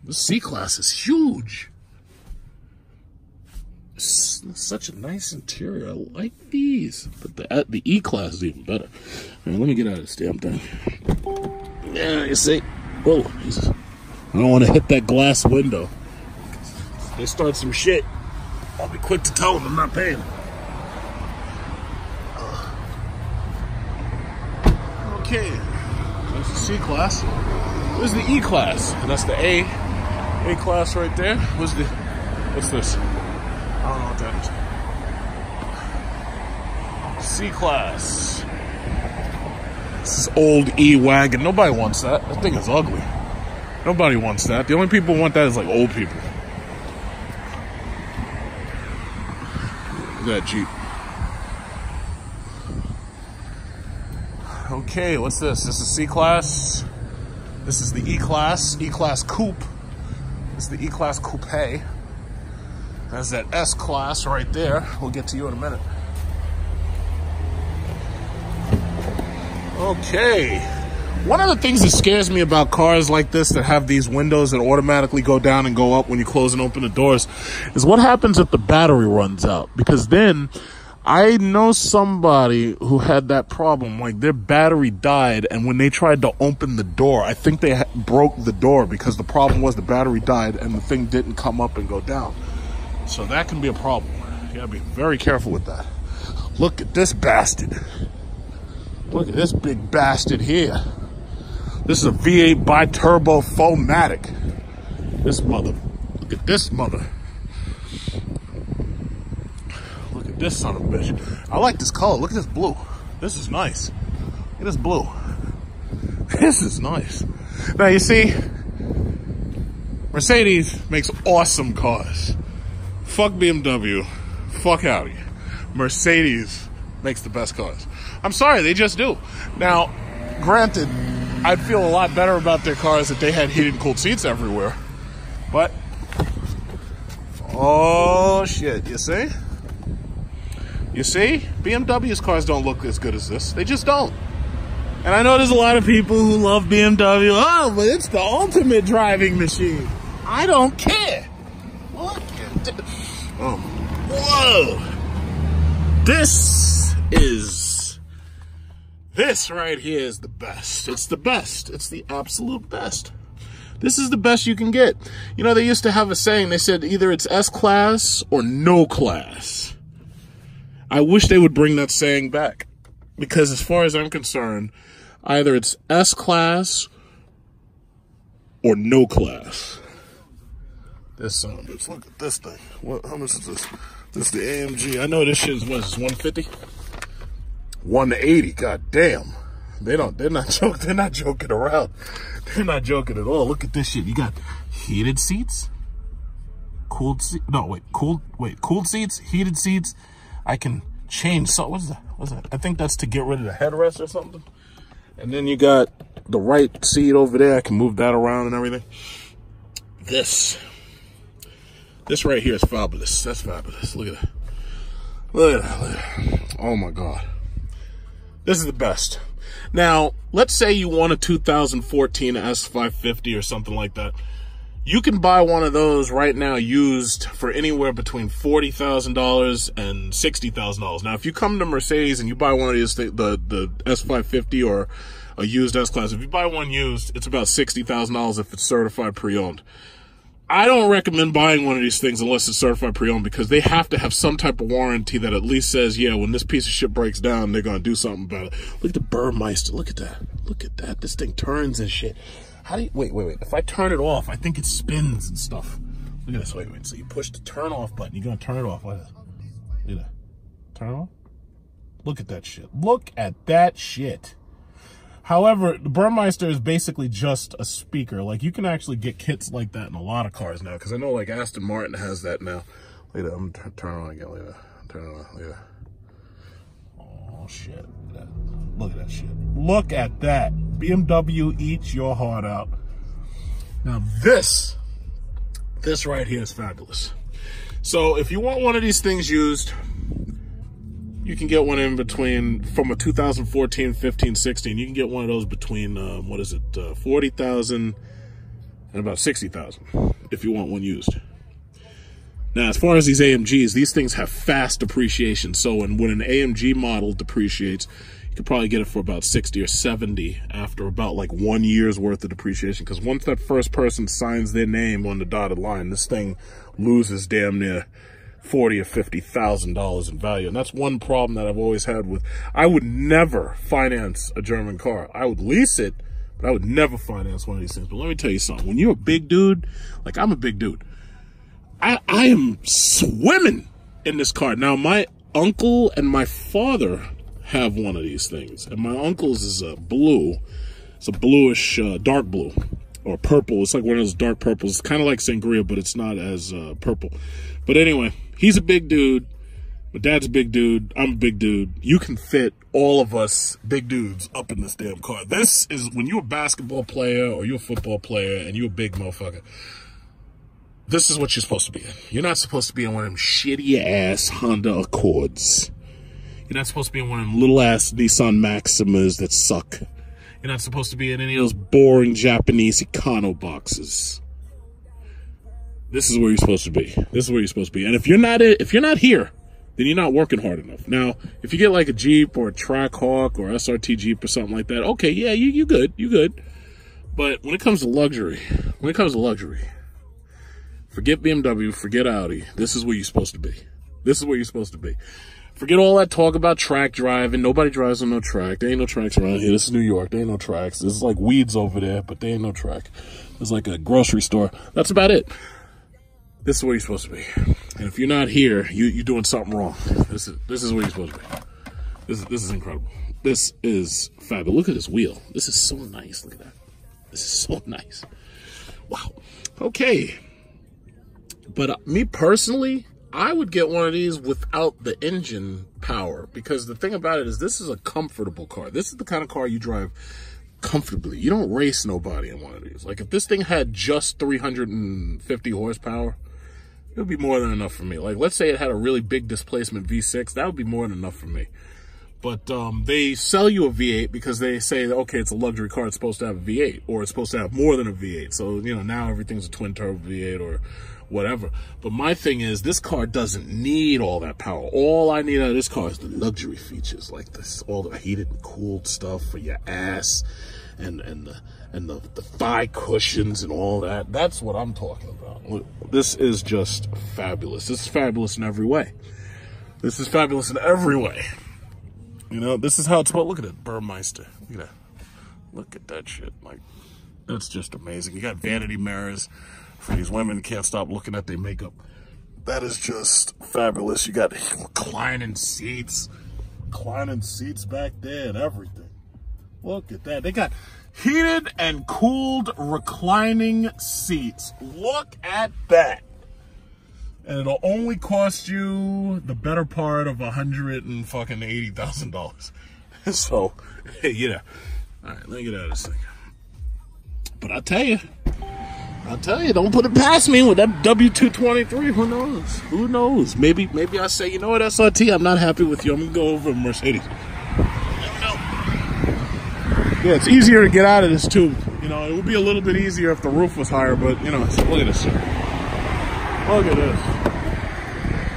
This C-Class is huge. Such a nice interior. I like these, but the the E-Class is even better. All right, let me get out of this damn thing. Yeah, you see. Whoa, Jesus. I don't want to hit that glass window. If they start some shit, I'll be quick to tell them I'm not paying. Uh, okay, that's the C-Class. Where's the E-Class? And that's the A, A-Class right there. Where's the? What's this? I don't know what that is. C-Class. This is old E-Wagon. Nobody wants that. That thing is ugly. Nobody wants that. The only people who want that is like old people. Look at that Jeep. Okay, what's this? This is C-Class. This is the E-Class. E-Class Coupe. This is the E-Class Coupe. That's that S-Class right there. We'll get to you in a minute. Okay. One of the things that scares me about cars like this that have these windows that automatically go down and go up when you close and open the doors is what happens if the battery runs out. Because then I know somebody who had that problem. Like their battery died, and when they tried to open the door, I think they broke the door because the problem was the battery died and the thing didn't come up and go down. So that can be a problem. You gotta be very careful with that. Look at this bastard. Look at this big bastard here. This is a V eight bi-turbo four-matic. This mother. Look at this mother. Look at this son of a bitch. I like this color. Look at this blue. This is nice. Look at this blue. This is nice. Now you see, Mercedes makes awesome cars. Fuck B M W, fuck Audi. Mercedes makes the best cars. I'm sorry, they just do. Now, granted, I'd feel a lot better about their cars if they had heated and cooled seats everywhere. But, oh shit, you see? You see? B M W's cars don't look as good as this. They just don't. And I know there's a lot of people who love B M W. Oh, but it's the ultimate driving machine. I don't care. Look at this. Oh, whoa! This is This right here is the best. It's the best. It's the absolute best. This is the best you can get. You know, they used to have a saying. They said either it's S-Class or no class. I wish they would bring that saying back. Because as far as I'm concerned, either it's S-Class or no class. This son of a bitch. Look at this thing. What, how much is this? This is the A M G. I know this shit is, what is this, one fifty? one eighty, god damn. They don't, they're not joking, they're not joking around. They're not joking at all. Look at this shit. You got heated seats, cooled seats, no, wait, cooled, wait, cooled seats, heated seats. I can change, so what's that, what's that? I think that's to get rid of the headrest or something. And then you got the right seat over there. I can move that around and everything. This, this right here is fabulous. That's fabulous. Look at that. Look at that. Look at that. Oh my God. This is the best. Now, let's say you want a two thousand fourteen S five fifty or something like that. You can buy one of those right now used for anywhere between forty thousand dollars and sixty thousand dollars. Now, if you come to Mercedes and you buy one of these, the, the S five fifty or a used S-Class, if you buy one used, it's about sixty thousand dollars if it's certified pre-owned. I don't recommend buying one of these things unless it's certified pre-owned, because they have to have some type of warranty that at least says, yeah, when this piece of shit breaks down, they're going to do something about it. Look at the Burmester. Look at that. Look at that. This thing turns and shit. How do you, wait, wait, wait. If I turn it off, I think it spins and stuff. Look at this. Wait, wait. So you push the turn off button. You're going to turn it off. Look at that. Turn it off. Look at that shit. Look at that shit. However, the Burmester is basically just a speaker. Like, you can actually get kits like that in a lot of cars now, because I know, like, Aston Martin has that now. Look at that. I'm going to turn it on again. Look at that. Turn it on. Look at that. Oh, shit. Look at that. Look at that shit. Look at that. B M W, eats your heart out. Now, this, this right here is fabulous. So, if you want one of these things used, you can get one in between, from a two thousand fourteen, fifteen, sixteen, you can get one of those between, um, what is it, uh, forty thousand and about sixty thousand if you want one used. Now, as far as these A M Gs, these things have fast depreciation. So when, when an A M G model depreciates, you could probably get it for about sixty or seventy after about like one year's worth of depreciation. Because once that first person signs their name on the dotted line, this thing loses damn near forty or fifty thousand dollars in value. And that's one problem that I've always had with, I would never finance a German car. I would lease it, but I would never finance one of these things. But let me tell you something. When you're a big dude, like I'm a big dude, I, I am swimming in this car. Now, my uncle and my father have one of these things. And my uncle's is a blue. It's a bluish, uh, dark blue. Or purple. It's like one of those dark purples. It's kind of like sangria, but it's not as uh, purple. But anyway, he's a big dude. My dad's a big dude. I'm a big dude. You can fit all of us big dudes up in this damn car. This is when you're a basketball player or you're a football player and you're a big motherfucker. This is what you're supposed to be in. You're not supposed to be in one of them shitty ass Honda Accords. You're not supposed to be in one of them little ass Nissan Maximas that suck. You're not supposed to be in any of those boring Japanese econo boxes. This is where you're supposed to be. This is where you're supposed to be. And if you're not if you're not here, then you're not working hard enough. Now, if you get like a Jeep or a Trackhawk or S R T Jeep or something like that, okay, yeah, you you good, you good. But when it comes to luxury, when it comes to luxury, forget B M W, forget Audi. This is where you're supposed to be. This is where you're supposed to be. Forget all that talk about track driving. Nobody drives on no track. There ain't no tracks around here. This is New York. There ain't no tracks. This is like weeds over there, but there ain't no track. It's like a grocery store. That's about it. This is where you're supposed to be. And if you're not here, you, you're doing something wrong. This is this is where you're supposed to be. This is, this is incredible. This is fabulous. Look at this wheel. This is so nice. Look at that. This is so nice. Wow. Okay. But uh, me personally, I would get one of these without the engine power, because the thing about it is this is a comfortable car. This is the kind of car you drive comfortably. You don't race nobody in one of these. Like if this thing had just three hundred fifty horsepower, it would be more than enough for me. Like let's say it had a really big displacement V six. That would be more than enough for me. But um, they sell you a V eight because they say, okay, it's a luxury car. It's supposed to have a V eight, or it's supposed to have more than a V eight. So, you know, now everything's a twin turbo V eight or whatever. But my thing is, this car doesn't need all that power. All I need out of this car is the luxury features, like this, all the heated and cooled stuff for your ass, and and the, and the, the thigh cushions and all that. That's what I'm talking about. This is just fabulous. This is fabulous in every way. This is fabulous in every way. You know, this is how it's about. Look at it, Burmester. Look at that. Look at that shit. Like, that's just amazing. You got vanity mirrors for these women who can't stop looking at their makeup. That is just fabulous. You got reclining seats, reclining seats back there and everything. Look at that. They got heated and cooled reclining seats. Look at that. And it'll only cost you the better part of a hundred and fucking eighty thousand dollars. So, yeah. All right, let me get out of this thing. But I tell you, I tell you, don't put it past me with that W two twenty-three. Who knows? Who knows? Maybe, maybe I say, you know what, S R T, I'm not happy with you. I'm gonna go over to Mercedes. Yeah, it's easier to get out of this too. You know, it would be a little bit easier if the roof was higher. But you know, look at this shit. Look at this.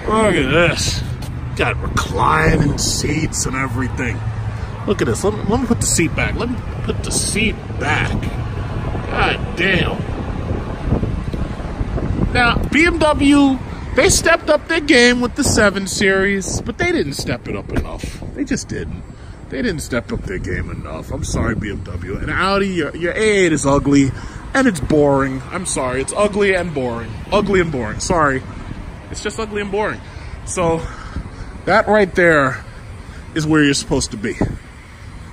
Look at this. Got reclining seats and everything. Look at this. Let me, let me put the seat back. Let me put the seat back. God damn. Now, B M W, they stepped up their game with the seven series, but they didn't step it up enough. They just didn't. They didn't step up their game enough. I'm sorry, B M W. And Audi, your, your A eight is ugly. And it's boring. I'm sorry. It's ugly and boring. Ugly and boring. Sorry. It's just ugly and boring. So that right there is where you're supposed to be.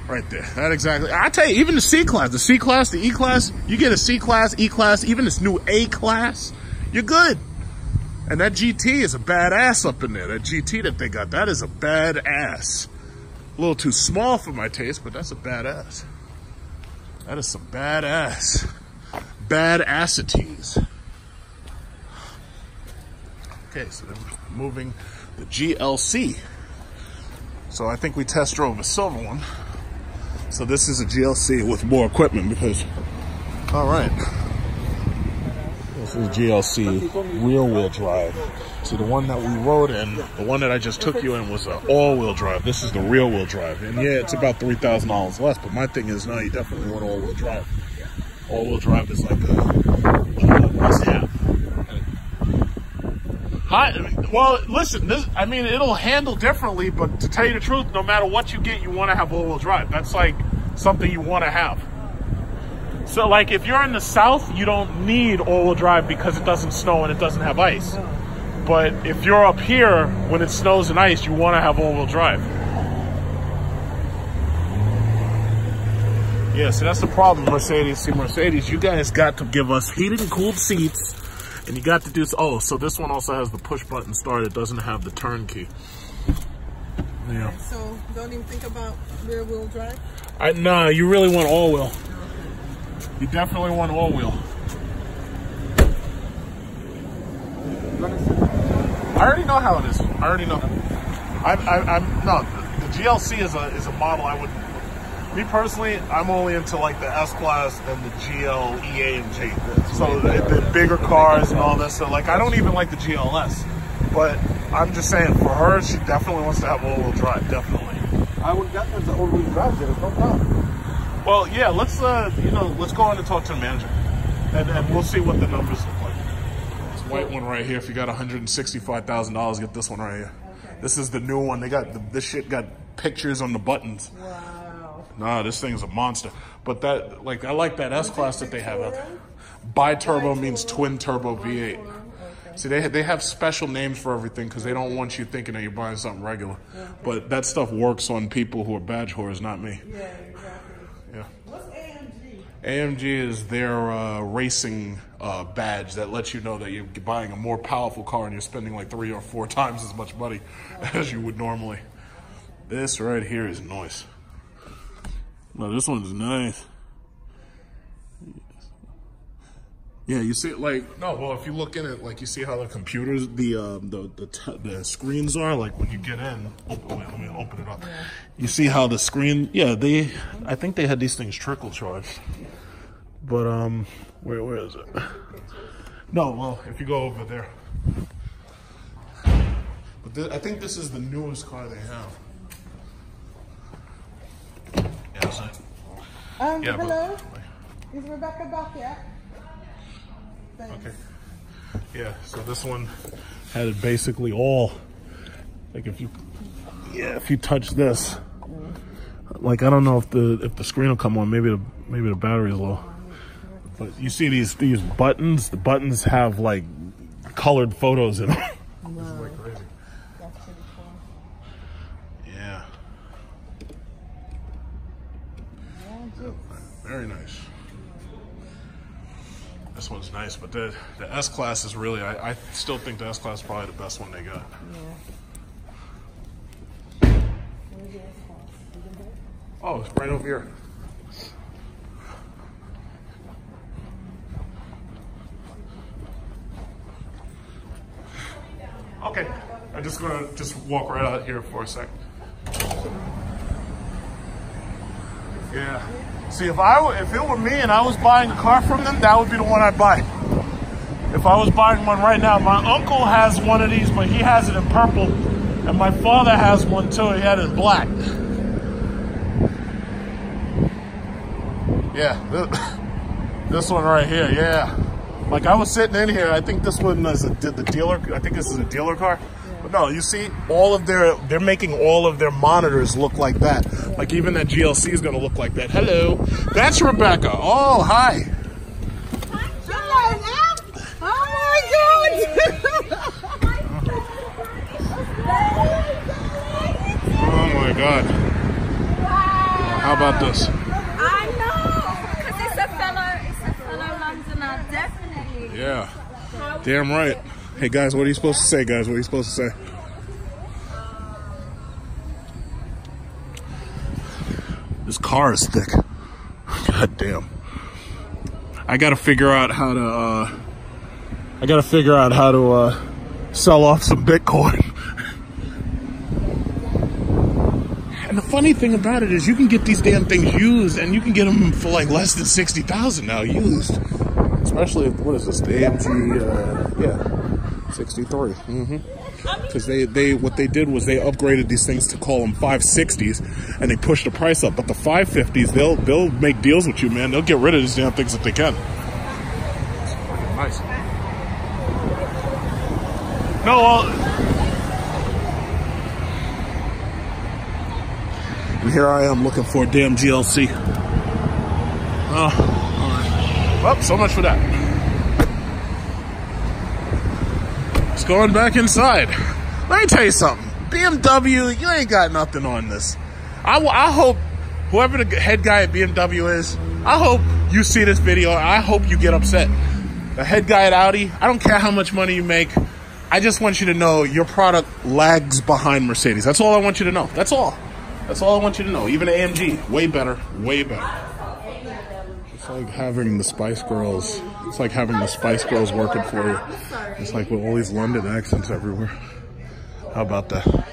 Right there. That exactly. I tell you, even the C-Class, the C-Class, the E-Class, you get a C-Class, E-Class, even this new A-Class, you're good. And that G T is a badass up in there. That G T that they got, that is a badass. A little too small for my taste, but that's a badass. That is some badass. Badassaties. Okay, so then moving the G L C. So I think we test drove a silver one. So this is a G L C with more equipment because, all right. This is G L C rear wheel drive. So the one that we rode in, the one that I just took you in was an all wheel drive. This is the rear wheel drive. And yeah, it's about three thousand dollars less, but my thing is, no, you definitely want all wheel drive. All-wheel drive is like a must-have. Well, listen, this, I mean, it'll handle differently, but to tell you the truth, no matter what you get, you want to have all-wheel drive. That's like something you want to have. So, like, if you're in the South, you don't need all-wheel drive because it doesn't snow and it doesn't have ice. But if you're up here, when it snows and ice, you want to have all-wheel drive. Yeah, so that's the problem, Mercedes. See, Mercedes, you guys got to give us heated and cooled seats, and you got to do so. Oh, so this one also has the push-button start. It doesn't have the turn key. Yeah. So don't even think about rear-wheel drive? I, nah, you really want all-wheel. You definitely want all-wheel. I already know how it is. I already know. I, I, I'm no. The, the G L C is a is a model I would. Me personally, I'm only into like the S-Class and the G L E A M G. So the, the bigger cars and all this. So like, I don't even like the G L S. But I'm just saying, for her, she definitely wants to have all-wheel drive, definitely. I would definitely have all-wheel drive, there is no problem. Well, yeah, let's, uh, you know, let's go on and talk to the manager. And, and we'll see what the numbers look like. This white one right here, if you got one hundred sixty-five thousand dollars, get this one right here. This is the new one. They got, the, this shit got pictures on the buttons. Wow. Nah, this thing's a monster. But that, like, I like that S-Class that they have out there. Bi-turbo means twin turbo V eight. See, they, they have special names for everything because they don't want you thinking that you're buying something regular. But that stuff works on people who are badge whores, not me. Yeah, exactly. Yeah. What's A M G? A M G is their uh, racing uh, badge that lets you know that you're buying a more powerful car and you're spending like three or four times as much money as you would normally. This right here is nice. No, this one's nice. Yeah, you see it like, no, well, if you look in it, like you see how the computers, the um, the the, t the screens are, like when you get in, oh, wait, let me open it up. Yeah. You see how the screen, yeah, they, I think they had these things trickle charged. But, um, where where is it? No, well, if you go over there. But th I think this is the newest car they have. Yeah, so, um, yeah, hello, but, is Rebecca back yet? Okay. Yeah, so this one had it basically all, like if you, yeah, if you touch this, like I don't know if the if the screen will come on. Maybe the maybe the battery's low. But you see these these buttons. The buttons have like colored photos in them. Wow. This is like crazy. That's pretty cool. Yeah. Yeah, very nice. This one's nice, but the the S-Class is really, I, I still think the S-Class is probably the best one they got. Yeah. Where's the S-Class? Oh, it's right over here. Okay, I'm just gonna just walk right out here for a sec. Yeah. See, if I if it were me and I was buying a car from them, that would be the one I'd buy. If I was buying one right now, my uncle has one of these, but he has it in purple, and my father has one too. He had it in black. Yeah, this one right here. Yeah, like I was sitting in here. I think this one is a, the dealer. I think this is a dealer car. But no, you see, all of their, they're making all of their monitors look like that. Like even that G L C is going to look like that. Hello. That's Rebecca. Oh, hi. Oh, my God. Oh, my God. How about this? I know, because it's a fellow, it's a fellow Londoner, definitely. Yeah. Damn right. Hey guys, what are you supposed to say, guys? What are you supposed to say? This car is thick. God damn. I gotta figure out how to, uh, I gotta figure out how to, uh, sell off some Bitcoin. And the funny thing about it is you can get these damn things used and you can get them for like less than sixty thousand now used. Especially, if, what is this, the A M G, uh, yeah. sixty-three, mm-hmm. Because they, they, what they did was they upgraded these things to call them five sixties, and they pushed the price up. But the five fifties, they'll, they'll make deals with you, man. They'll get rid of these damn things if they can. It's fucking nice. No, I'll... and here I am looking for a damn G L C. Oh, all right. Well, so much for that. Going back inside. Let me tell you something. B M W, you ain't got nothing on this. I, I hope whoever the head guy at B M W is, I hope you see this video. I hope you get upset. The head guy at Audi, I don't care how much money you make. I just want you to know your product lags behind Mercedes. That's all I want you to know. That's all. That's all I want you to know. Even A M G, way better. Way better. It's like having the Spice Girls. It's like having the Spice Girls working for you. It's like with all these London accents everywhere. How about that?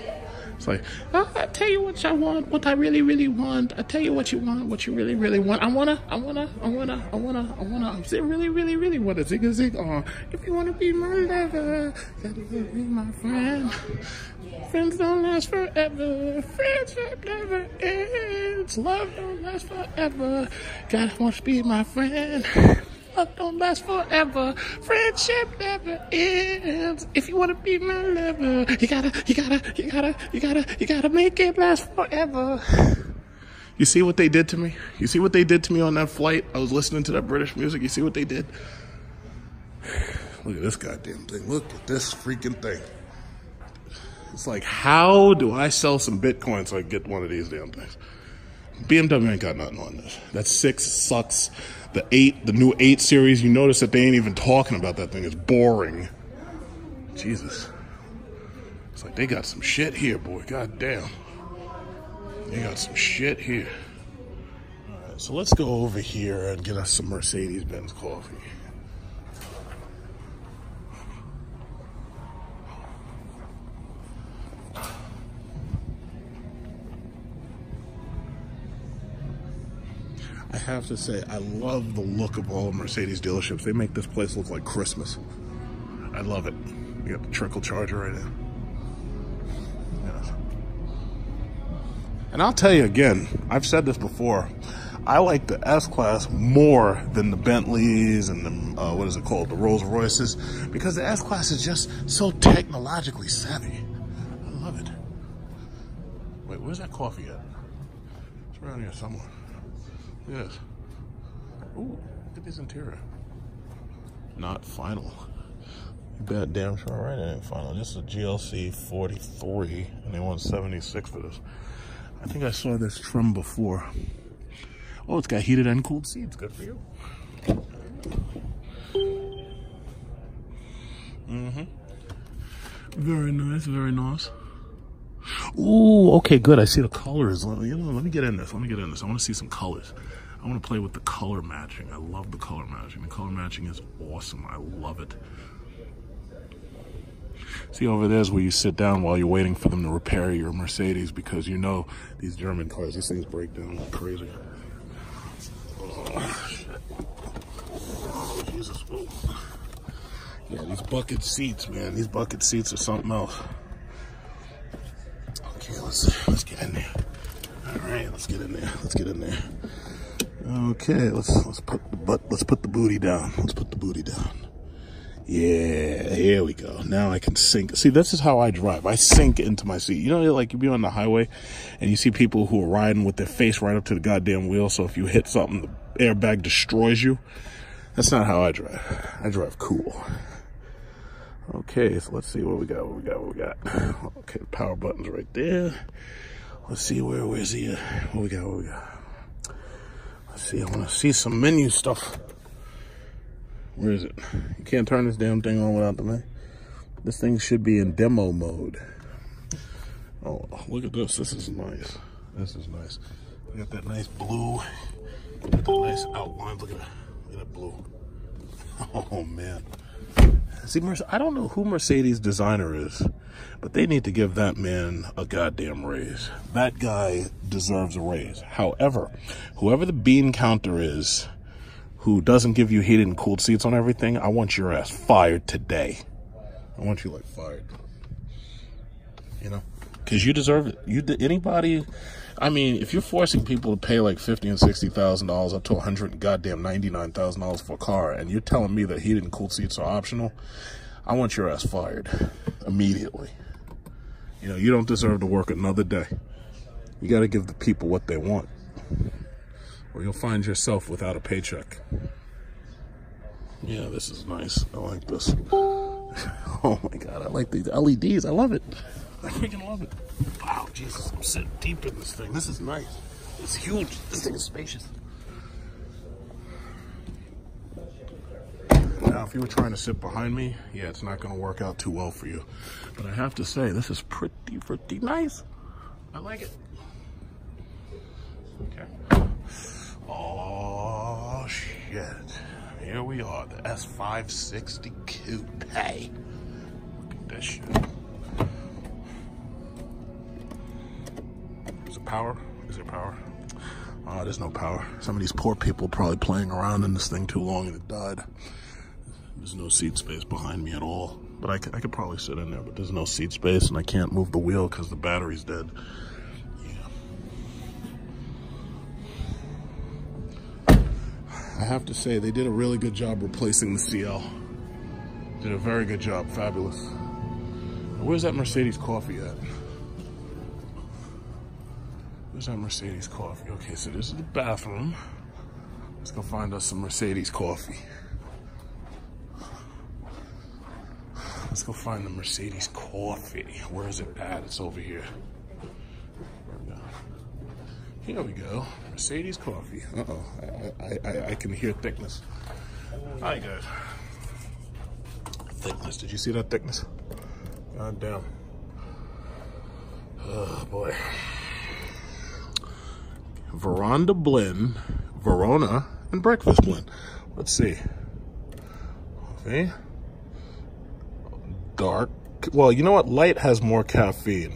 It's like, oh, I tell you what I want, what I really, really want. I tell you what you want, what you really, really want. I wanna, I wanna, I wanna, I wanna, I wanna. I really, really, really wanna zig a zig. Oh, if you wanna be my lover, gotta be my friend. Friends don't last forever. Friendship never ends. Love don't last forever. God wants to be my friend. Love don't last forever. Friendship never ends. If you wanna be my lover, you gotta, you gotta, you gotta, you gotta, you gotta make it last forever. You see what they did to me? You see what they did to me on that flight? I was listening to that British music. You see what they did? Look at this goddamn thing. Look at this freaking thing. It's like, how do I sell some Bitcoin so I can get one of these damn things? B M W ain't got nothing on this. That six sucks. The eight, the new eight series, you notice that they ain't even talking about that thing. It's boring. Jesus. It's like, they got some shit here, boy. God damn. They got some shit here. All right, so let's go over here and get us some Mercedes-Benz coffee. I have to say, I love the look of all Mercedes dealerships. They make this place look like Christmas. I love it. You got the trickle charger right now. Yeah. And I'll tell you again, I've said this before, I like the S-Class more than the Bentleys and the, uh, what is it called, the Rolls Royces, because the S-Class is just so technologically savvy. I love it. Wait, where's that coffee at? It's around here somewhere. Look at this. Ooh, look at this interior. Not final. You bet damn sure right it ain't final. This is a G L C forty-three, and they want seventy-six for this. I think I saw this trim before. Oh, it's got heated and cooled seats. Good for you. Mm-hmm. Very nice, very nice. Ooh, okay, good. I see the colors. Let me, you know, let me get in this. Let me get in this. I want to see some colors. I want to play with the color matching. I love the color matching. The color matching is awesome. I love it. See, over there is where you sit down while you're waiting for them to repair your Mercedes, because you know these German cars, these things break down like crazy. Oh, shit. Oh, Jesus. Whoa. Yeah, these bucket seats, man. These bucket seats are something else. Okay, let's let's get in there. All right, let's get in there. Let's get in there. Okay, let's let's put the butt. Let's put the booty down. Let's put the booty down. Yeah, here we go. Now I can sink. See, this is how I drive. I sink into my seat. You know, like you be on the highway and you see people who are riding with their face right up to the goddamn wheel. So if you hit something, the airbag destroys you. That's not how I drive. I drive cool. Okay, so let's see what we got, what we got, what we got. Okay, the power button's right there. Let's see where, where's the, uh, what we got, what we got. Let's see, I want to see some menu stuff. Where is it? You can't turn this damn thing on without the man. This thing should be in demo mode. Oh, look at this. This is nice. This is nice. We got that nice blue. We got that nice outline. Look at that. Look at that blue. Oh, man. See, I don't know who Mercedes designer is, but they need to give that man a goddamn raise. That guy deserves a raise. However, whoever the bean counter is, who doesn't give you heated and cooled seats on everything, I want your ass fired today. I want you, like, fired. You know? Because you deserve it. You Anybody, I mean, if you're forcing people to pay, like, fifty thousand dollars and sixty thousand dollars up to one hundred thousand dollars, goddamn ninety-nine thousand dollars for a car, and you're telling me that heated and cooled seats are optional, I want your ass fired immediately. You know, you don't deserve to work another day. You got to give the people what they want, or you'll find yourself without a paycheck. Yeah, this is nice. I like this. Oh my God, I like these L E Ds. I love it. I freaking love it. Wow, Jesus, I'm sitting deep in this thing. This is nice. It's huge. This thing is spacious. Now, if you were trying to sit behind me, yeah, it's not gonna work out too well for you. But I have to say, this is pretty, pretty nice. I like it. Okay. Oh, shit. Here we are, the S five sixty Coupe. Hey, look at this shit. Is it power? Is there power? Oh, there's no power. Some of these poor people probably playing around in this thing too long and it died. There's no seat space behind me at all. But I could, I could probably sit in there, but there's no seat space and I can't move the wheel because the battery's dead. I have to say, they did a really good job replacing the C L. Did a very good job. Fabulous. Where's that Mercedes coffee at? Where's that Mercedes coffee? Okay, so this is the bathroom. Let's go find us some Mercedes coffee. Let's go find the Mercedes coffee. Where is it at? It's over here. Here we go, Mercedes coffee. Uh-oh, I, I, I, I can hear thickness. Hi, guys. Thickness, did you see that thickness? God damn. Oh, boy. Veranda blend, Verona, and breakfast blend. Let's see. Okay. Dark, well, you know what? Light has more caffeine.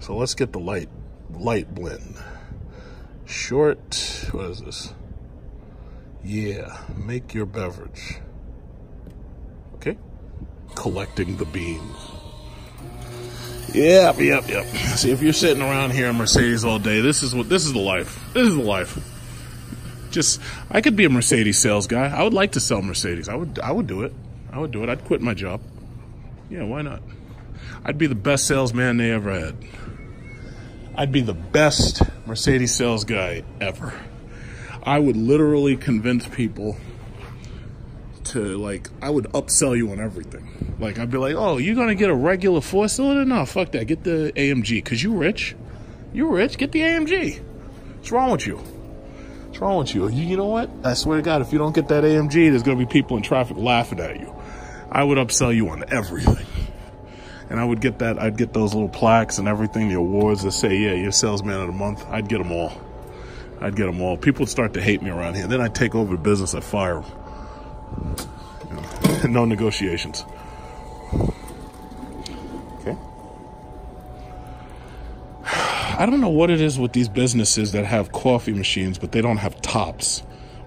So let's get the light, light blend. Short, what is this? Yeah, make your beverage. Okay. Collecting the bean. Yep, yep, yep. See, if you're sitting around here in Mercedes all day, this is what this is the life. This is the life. Just, I could be a Mercedes sales guy. I would like to sell Mercedes. I would, I would do it. I would do it. I'd quit my job. Yeah, why not? I'd be the best salesman they ever had. I'd be the best Mercedes sales guy ever. I would literally convince people to, like, I would upsell you on everything. Like, I'd be like, oh, you're going to get a regular four-cylinder? No, fuck that. Get the A M G, because you rich. You rich. Get the A M G. What's wrong with you? What's wrong with you? You know what? I swear to God, if you don't get that A M G, there's going to be people in traffic laughing at you. I would upsell you on everything. And I would get that, I'd get those little plaques and everything, the awards that say, yeah, you're salesman of the month. I'd get them all. I'd get them all. People would start to hate me around here. Then I'd take over the business, I'd fire them. You know, no negotiations. Okay. I don't know what it is with these businesses that have coffee machines, but they don't have tops.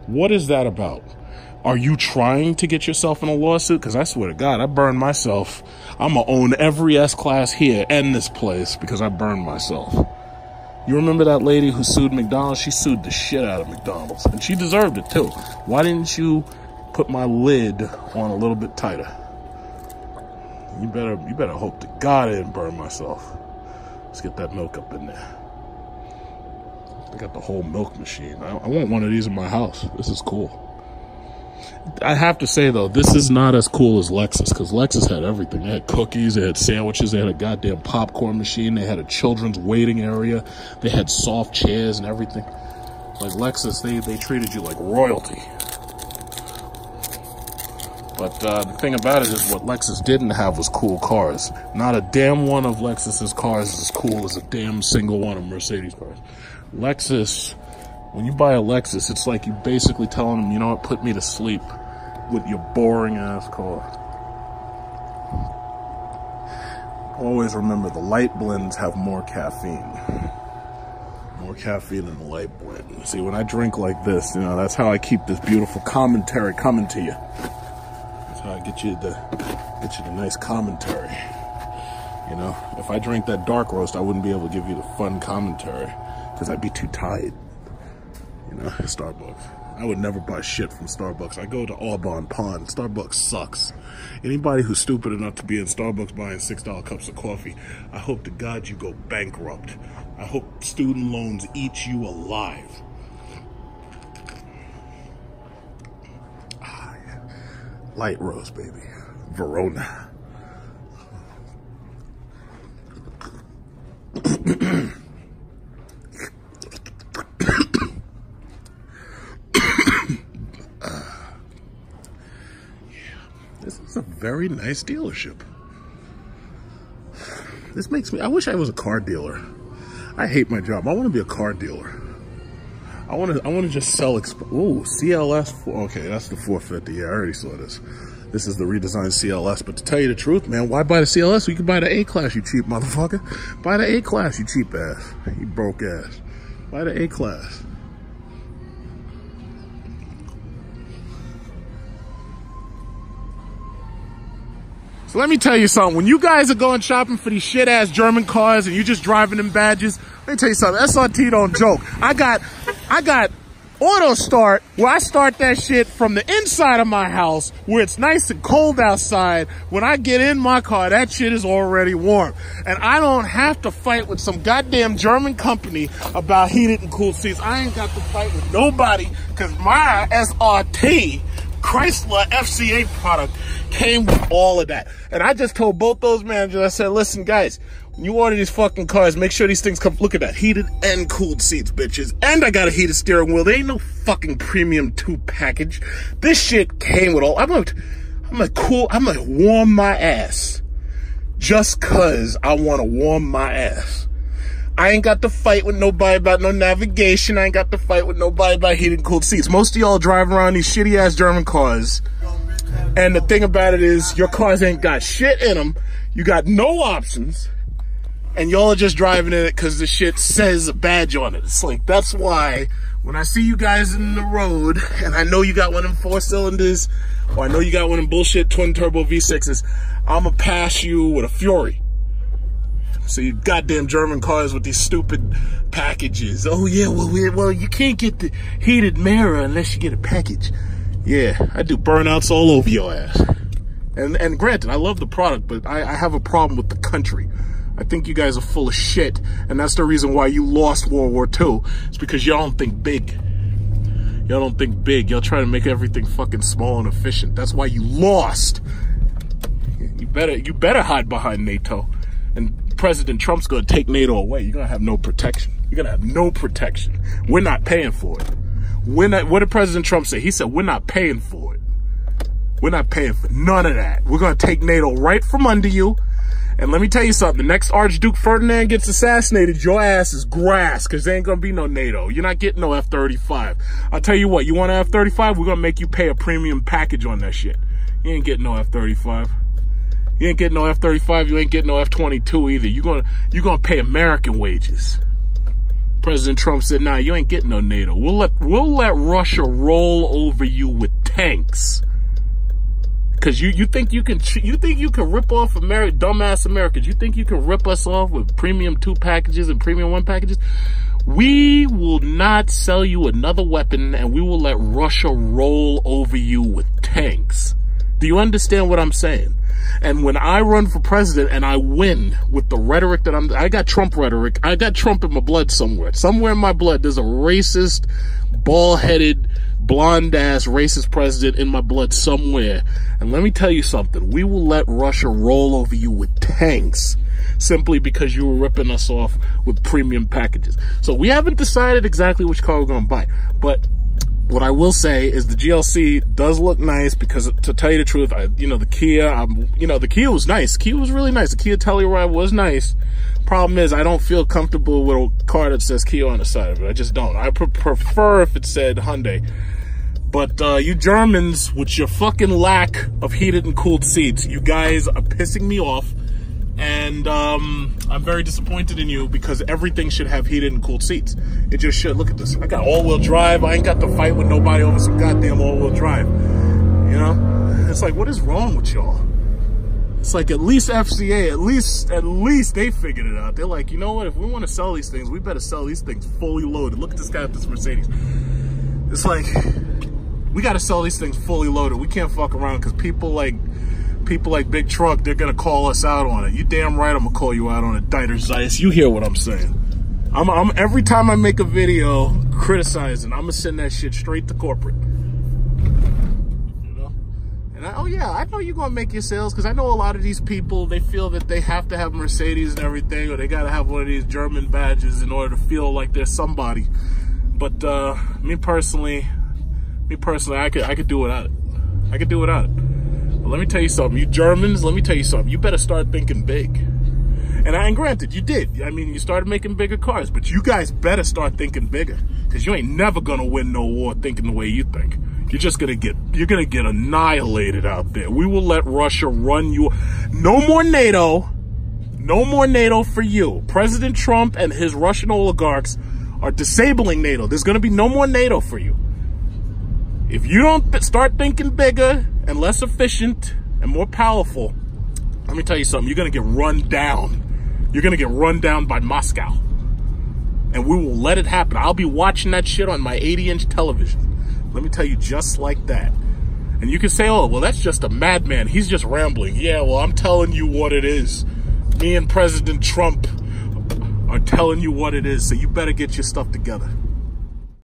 What is that about? Are you trying to get yourself in a lawsuit? Because I swear to God, I burned myself. I'm going to own every S-Class here and this place because I burned myself. You remember that lady who sued McDonald's? She sued the shit out of McDonald's. And she deserved it, too. Why didn't you put my lid on a little bit tighter? You better, you better hope to God I didn't burn myself. Let's get that milk up in there. I got the whole milk machine. I, I want one of these in my house. This is cool. I have to say, though, this is not as cool as Lexus, because Lexus had everything. They had cookies, they had sandwiches, they had a goddamn popcorn machine, they had a children's waiting area, they had soft chairs and everything. Like Lexus, they, they treated you like royalty. But uh, the thing about it is what Lexus didn't have was cool cars. Not a damn one of Lexus's cars is as cool as a damn single one of Mercedes cars. Lexus... When you buy a Lexus, it's like you're basically telling them, you know what, put me to sleep with your boring-ass car. Always remember, the light blends have more caffeine. More caffeine than the light blend. See, when I drink like this, you know, that's how I keep this beautiful commentary coming to you. That's how I get you the, get you the nice commentary. You know, if I drank that dark roast, I wouldn't be able to give you the fun commentary because I'd be too tired. You know, Starbucks. I would never buy shit from Starbucks. I go to Audubon Pond. Starbucks sucks. Anybody who's stupid enough to be in Starbucks buying six dollar cups of coffee, I hope to God you go bankrupt. I hope student loans eat you alive. Ah, yeah. Light roast, baby. Verona. It's a very nice dealership. This makes me, I wish I was a car dealer. I hate my job. I want to be a car dealer. I want to, I want to just sell, exp oh, C L S, okay, that's the four fifty, yeah, I already saw this. This is the redesigned C L S, but to tell you the truth, man, why buy the C L S? You can buy the A-Class, you cheap motherfucker. Buy the A-Class, you cheap ass. You broke ass. Buy the A-Class. So let me tell you something. When you guys are going shopping for these shit-ass German cars and you're just driving them badges, let me tell you something. S R T don't joke. I got, I got auto start where I start that shit from the inside of my house where it's nice and cold outside. When I get in my car, that shit is already warm. And I don't have to fight with some goddamn German company about heated and cooled seats. I ain't got to fight with nobody because my S R T Chrysler F C A product came with all of that. And I just told both those managers, I said, listen, guys, when you order these fucking cars, make sure these things come, look at that, heated and cooled seats, bitches. And I got a heated steering wheel. There ain't no fucking premium two package. This shit came with all, I'm like, I'm like, cool, I'm like, warm my ass. Just cause I want to warm my ass. I ain't got to fight with nobody about no navigation. I ain't got to fight with nobody about heated and cooled seats. Most of y'all drive around these shitty-ass German cars. And the thing about it is your cars ain't got shit in them. You got no options. and y'all are just driving in it because the shit says a badge on it. It's like, that's why when I see you guys in the road, and I know you got one in four cylinders, or I know you got one in bullshit twin turbo V sixes, I'ma pass you with a Fury. So you goddamn German cars with these stupid packages. Oh yeah, well, we, well you can't get the heated mirror unless you get a package. Yeah, I do burnouts all over your ass. And and granted, I love the product, but I, I have a problem with the country. I think you guys are full of shit, and that's the reason why you lost World War Two. It's because y'all don't think big. Y'all don't think big. Y'all try to make everything fucking small and efficient. That's why you lost. You better, you better hide behind NATO. And President Trump's gonna take NATO away. You're gonna have no protection. You're gonna have no protection. We're not paying for it. We're not, what did President Trump say? He said, we're not paying for it. We're not paying for none of that. We're gonna take NATO right from under you. And let me tell you something, the next Archduke Ferdinand gets assassinated, your ass is grass, because there ain't going to be no NATO. You're not getting no F thirty-five. I'll tell you what, you want an F thirty-five, we're going to make you pay a premium package on that shit. You ain't getting no F thirty-five. You ain't getting no F thirty-five, you ain't getting no F twenty-two either. You're going to you're gonna pay American wages. President Trump said, nah, you ain't getting no NATO. We'll let, we'll let Russia roll over you with tanks. Cause you, you think you can, you think you can rip off Ameri- dumbass Americans. You think you can rip us off with premium two packages and premium one packages. We will not sell you another weapon, and we will let Russia roll over you with tanks. Do you understand what I'm saying? And when I run for president and I win with the rhetoric that I'm, I got Trump rhetoric. I got Trump in my blood somewhere. Somewhere in my blood, there's a racist, bald-headed, blonde-ass racist president in my blood somewhere. And let me tell you something. We will let Russia roll over you with tanks simply because you were ripping us off with premium packages. So we haven't decided exactly which car we're going to buy. But what I will say is the G L C does look nice because, to tell you the truth, I, you know, the Kia, I'm, you know, the Kia was nice. Kia was really nice. The Kia Telluride was nice. Problem is, I don't feel comfortable with a car that says Kia on the side of it. I just don't. I pr prefer if it said Hyundai. But uh, you Germans, with your fucking lack of heated and cooled seats, you guys are pissing me off. And um, I'm very disappointed in you because everything should have heated and cooled seats. It just should. Look at this. I got all-wheel drive. I ain't got to fight with nobody over some goddamn all-wheel drive. You know? It's like, what is wrong with y'all? It's like, at least F C A, at least, at least they figured it out. They're like, you know what? If we want to sell these things, we better sell these things fully loaded. Look at this guy with this Mercedes. It's like, we got to sell these things fully loaded. We can't fuck around because people like... People like Big Truck, they're gonna call us out on it. You damn right, I'm gonna call you out on it, Dieter Zeiss. You hear what I'm saying? I'm, I'm every time I make a video criticizing, I'm gonna send that shit straight to corporate. You know? And I, oh yeah, I know you're gonna make your sales because I know a lot of these people. They feel that they have to have Mercedes and everything, or they gotta have one of these German badges in order to feel like they're somebody. But uh, me personally, me personally, I could I could do without it. I could do without it. Let me tell you something, you Germans, let me tell you something. You better start thinking big. And I, and granted, you did. I mean, you started making bigger cars, but you guys better start thinking bigger because you ain't never gonna win no war thinking the way you think. You're just gonna get, you're gonna get annihilated out there. We will let Russia run you. No more NATO, no more NATO for you. President Trump and his Russian oligarchs are disabling NATO. There's gonna be no more NATO for you. If you don't th- start thinking bigger and less efficient and more powerful, let me tell you something, you're going to get run down. You're going to get run down by Moscow. And we will let it happen. I'll be watching that shit on my eighty inch television. Let me tell you, just like that. And you can say, oh, well, that's just a madman. He's just rambling. Yeah, well, I'm telling you what it is. Me and President Trump are telling you what it is. So you better get your stuff together.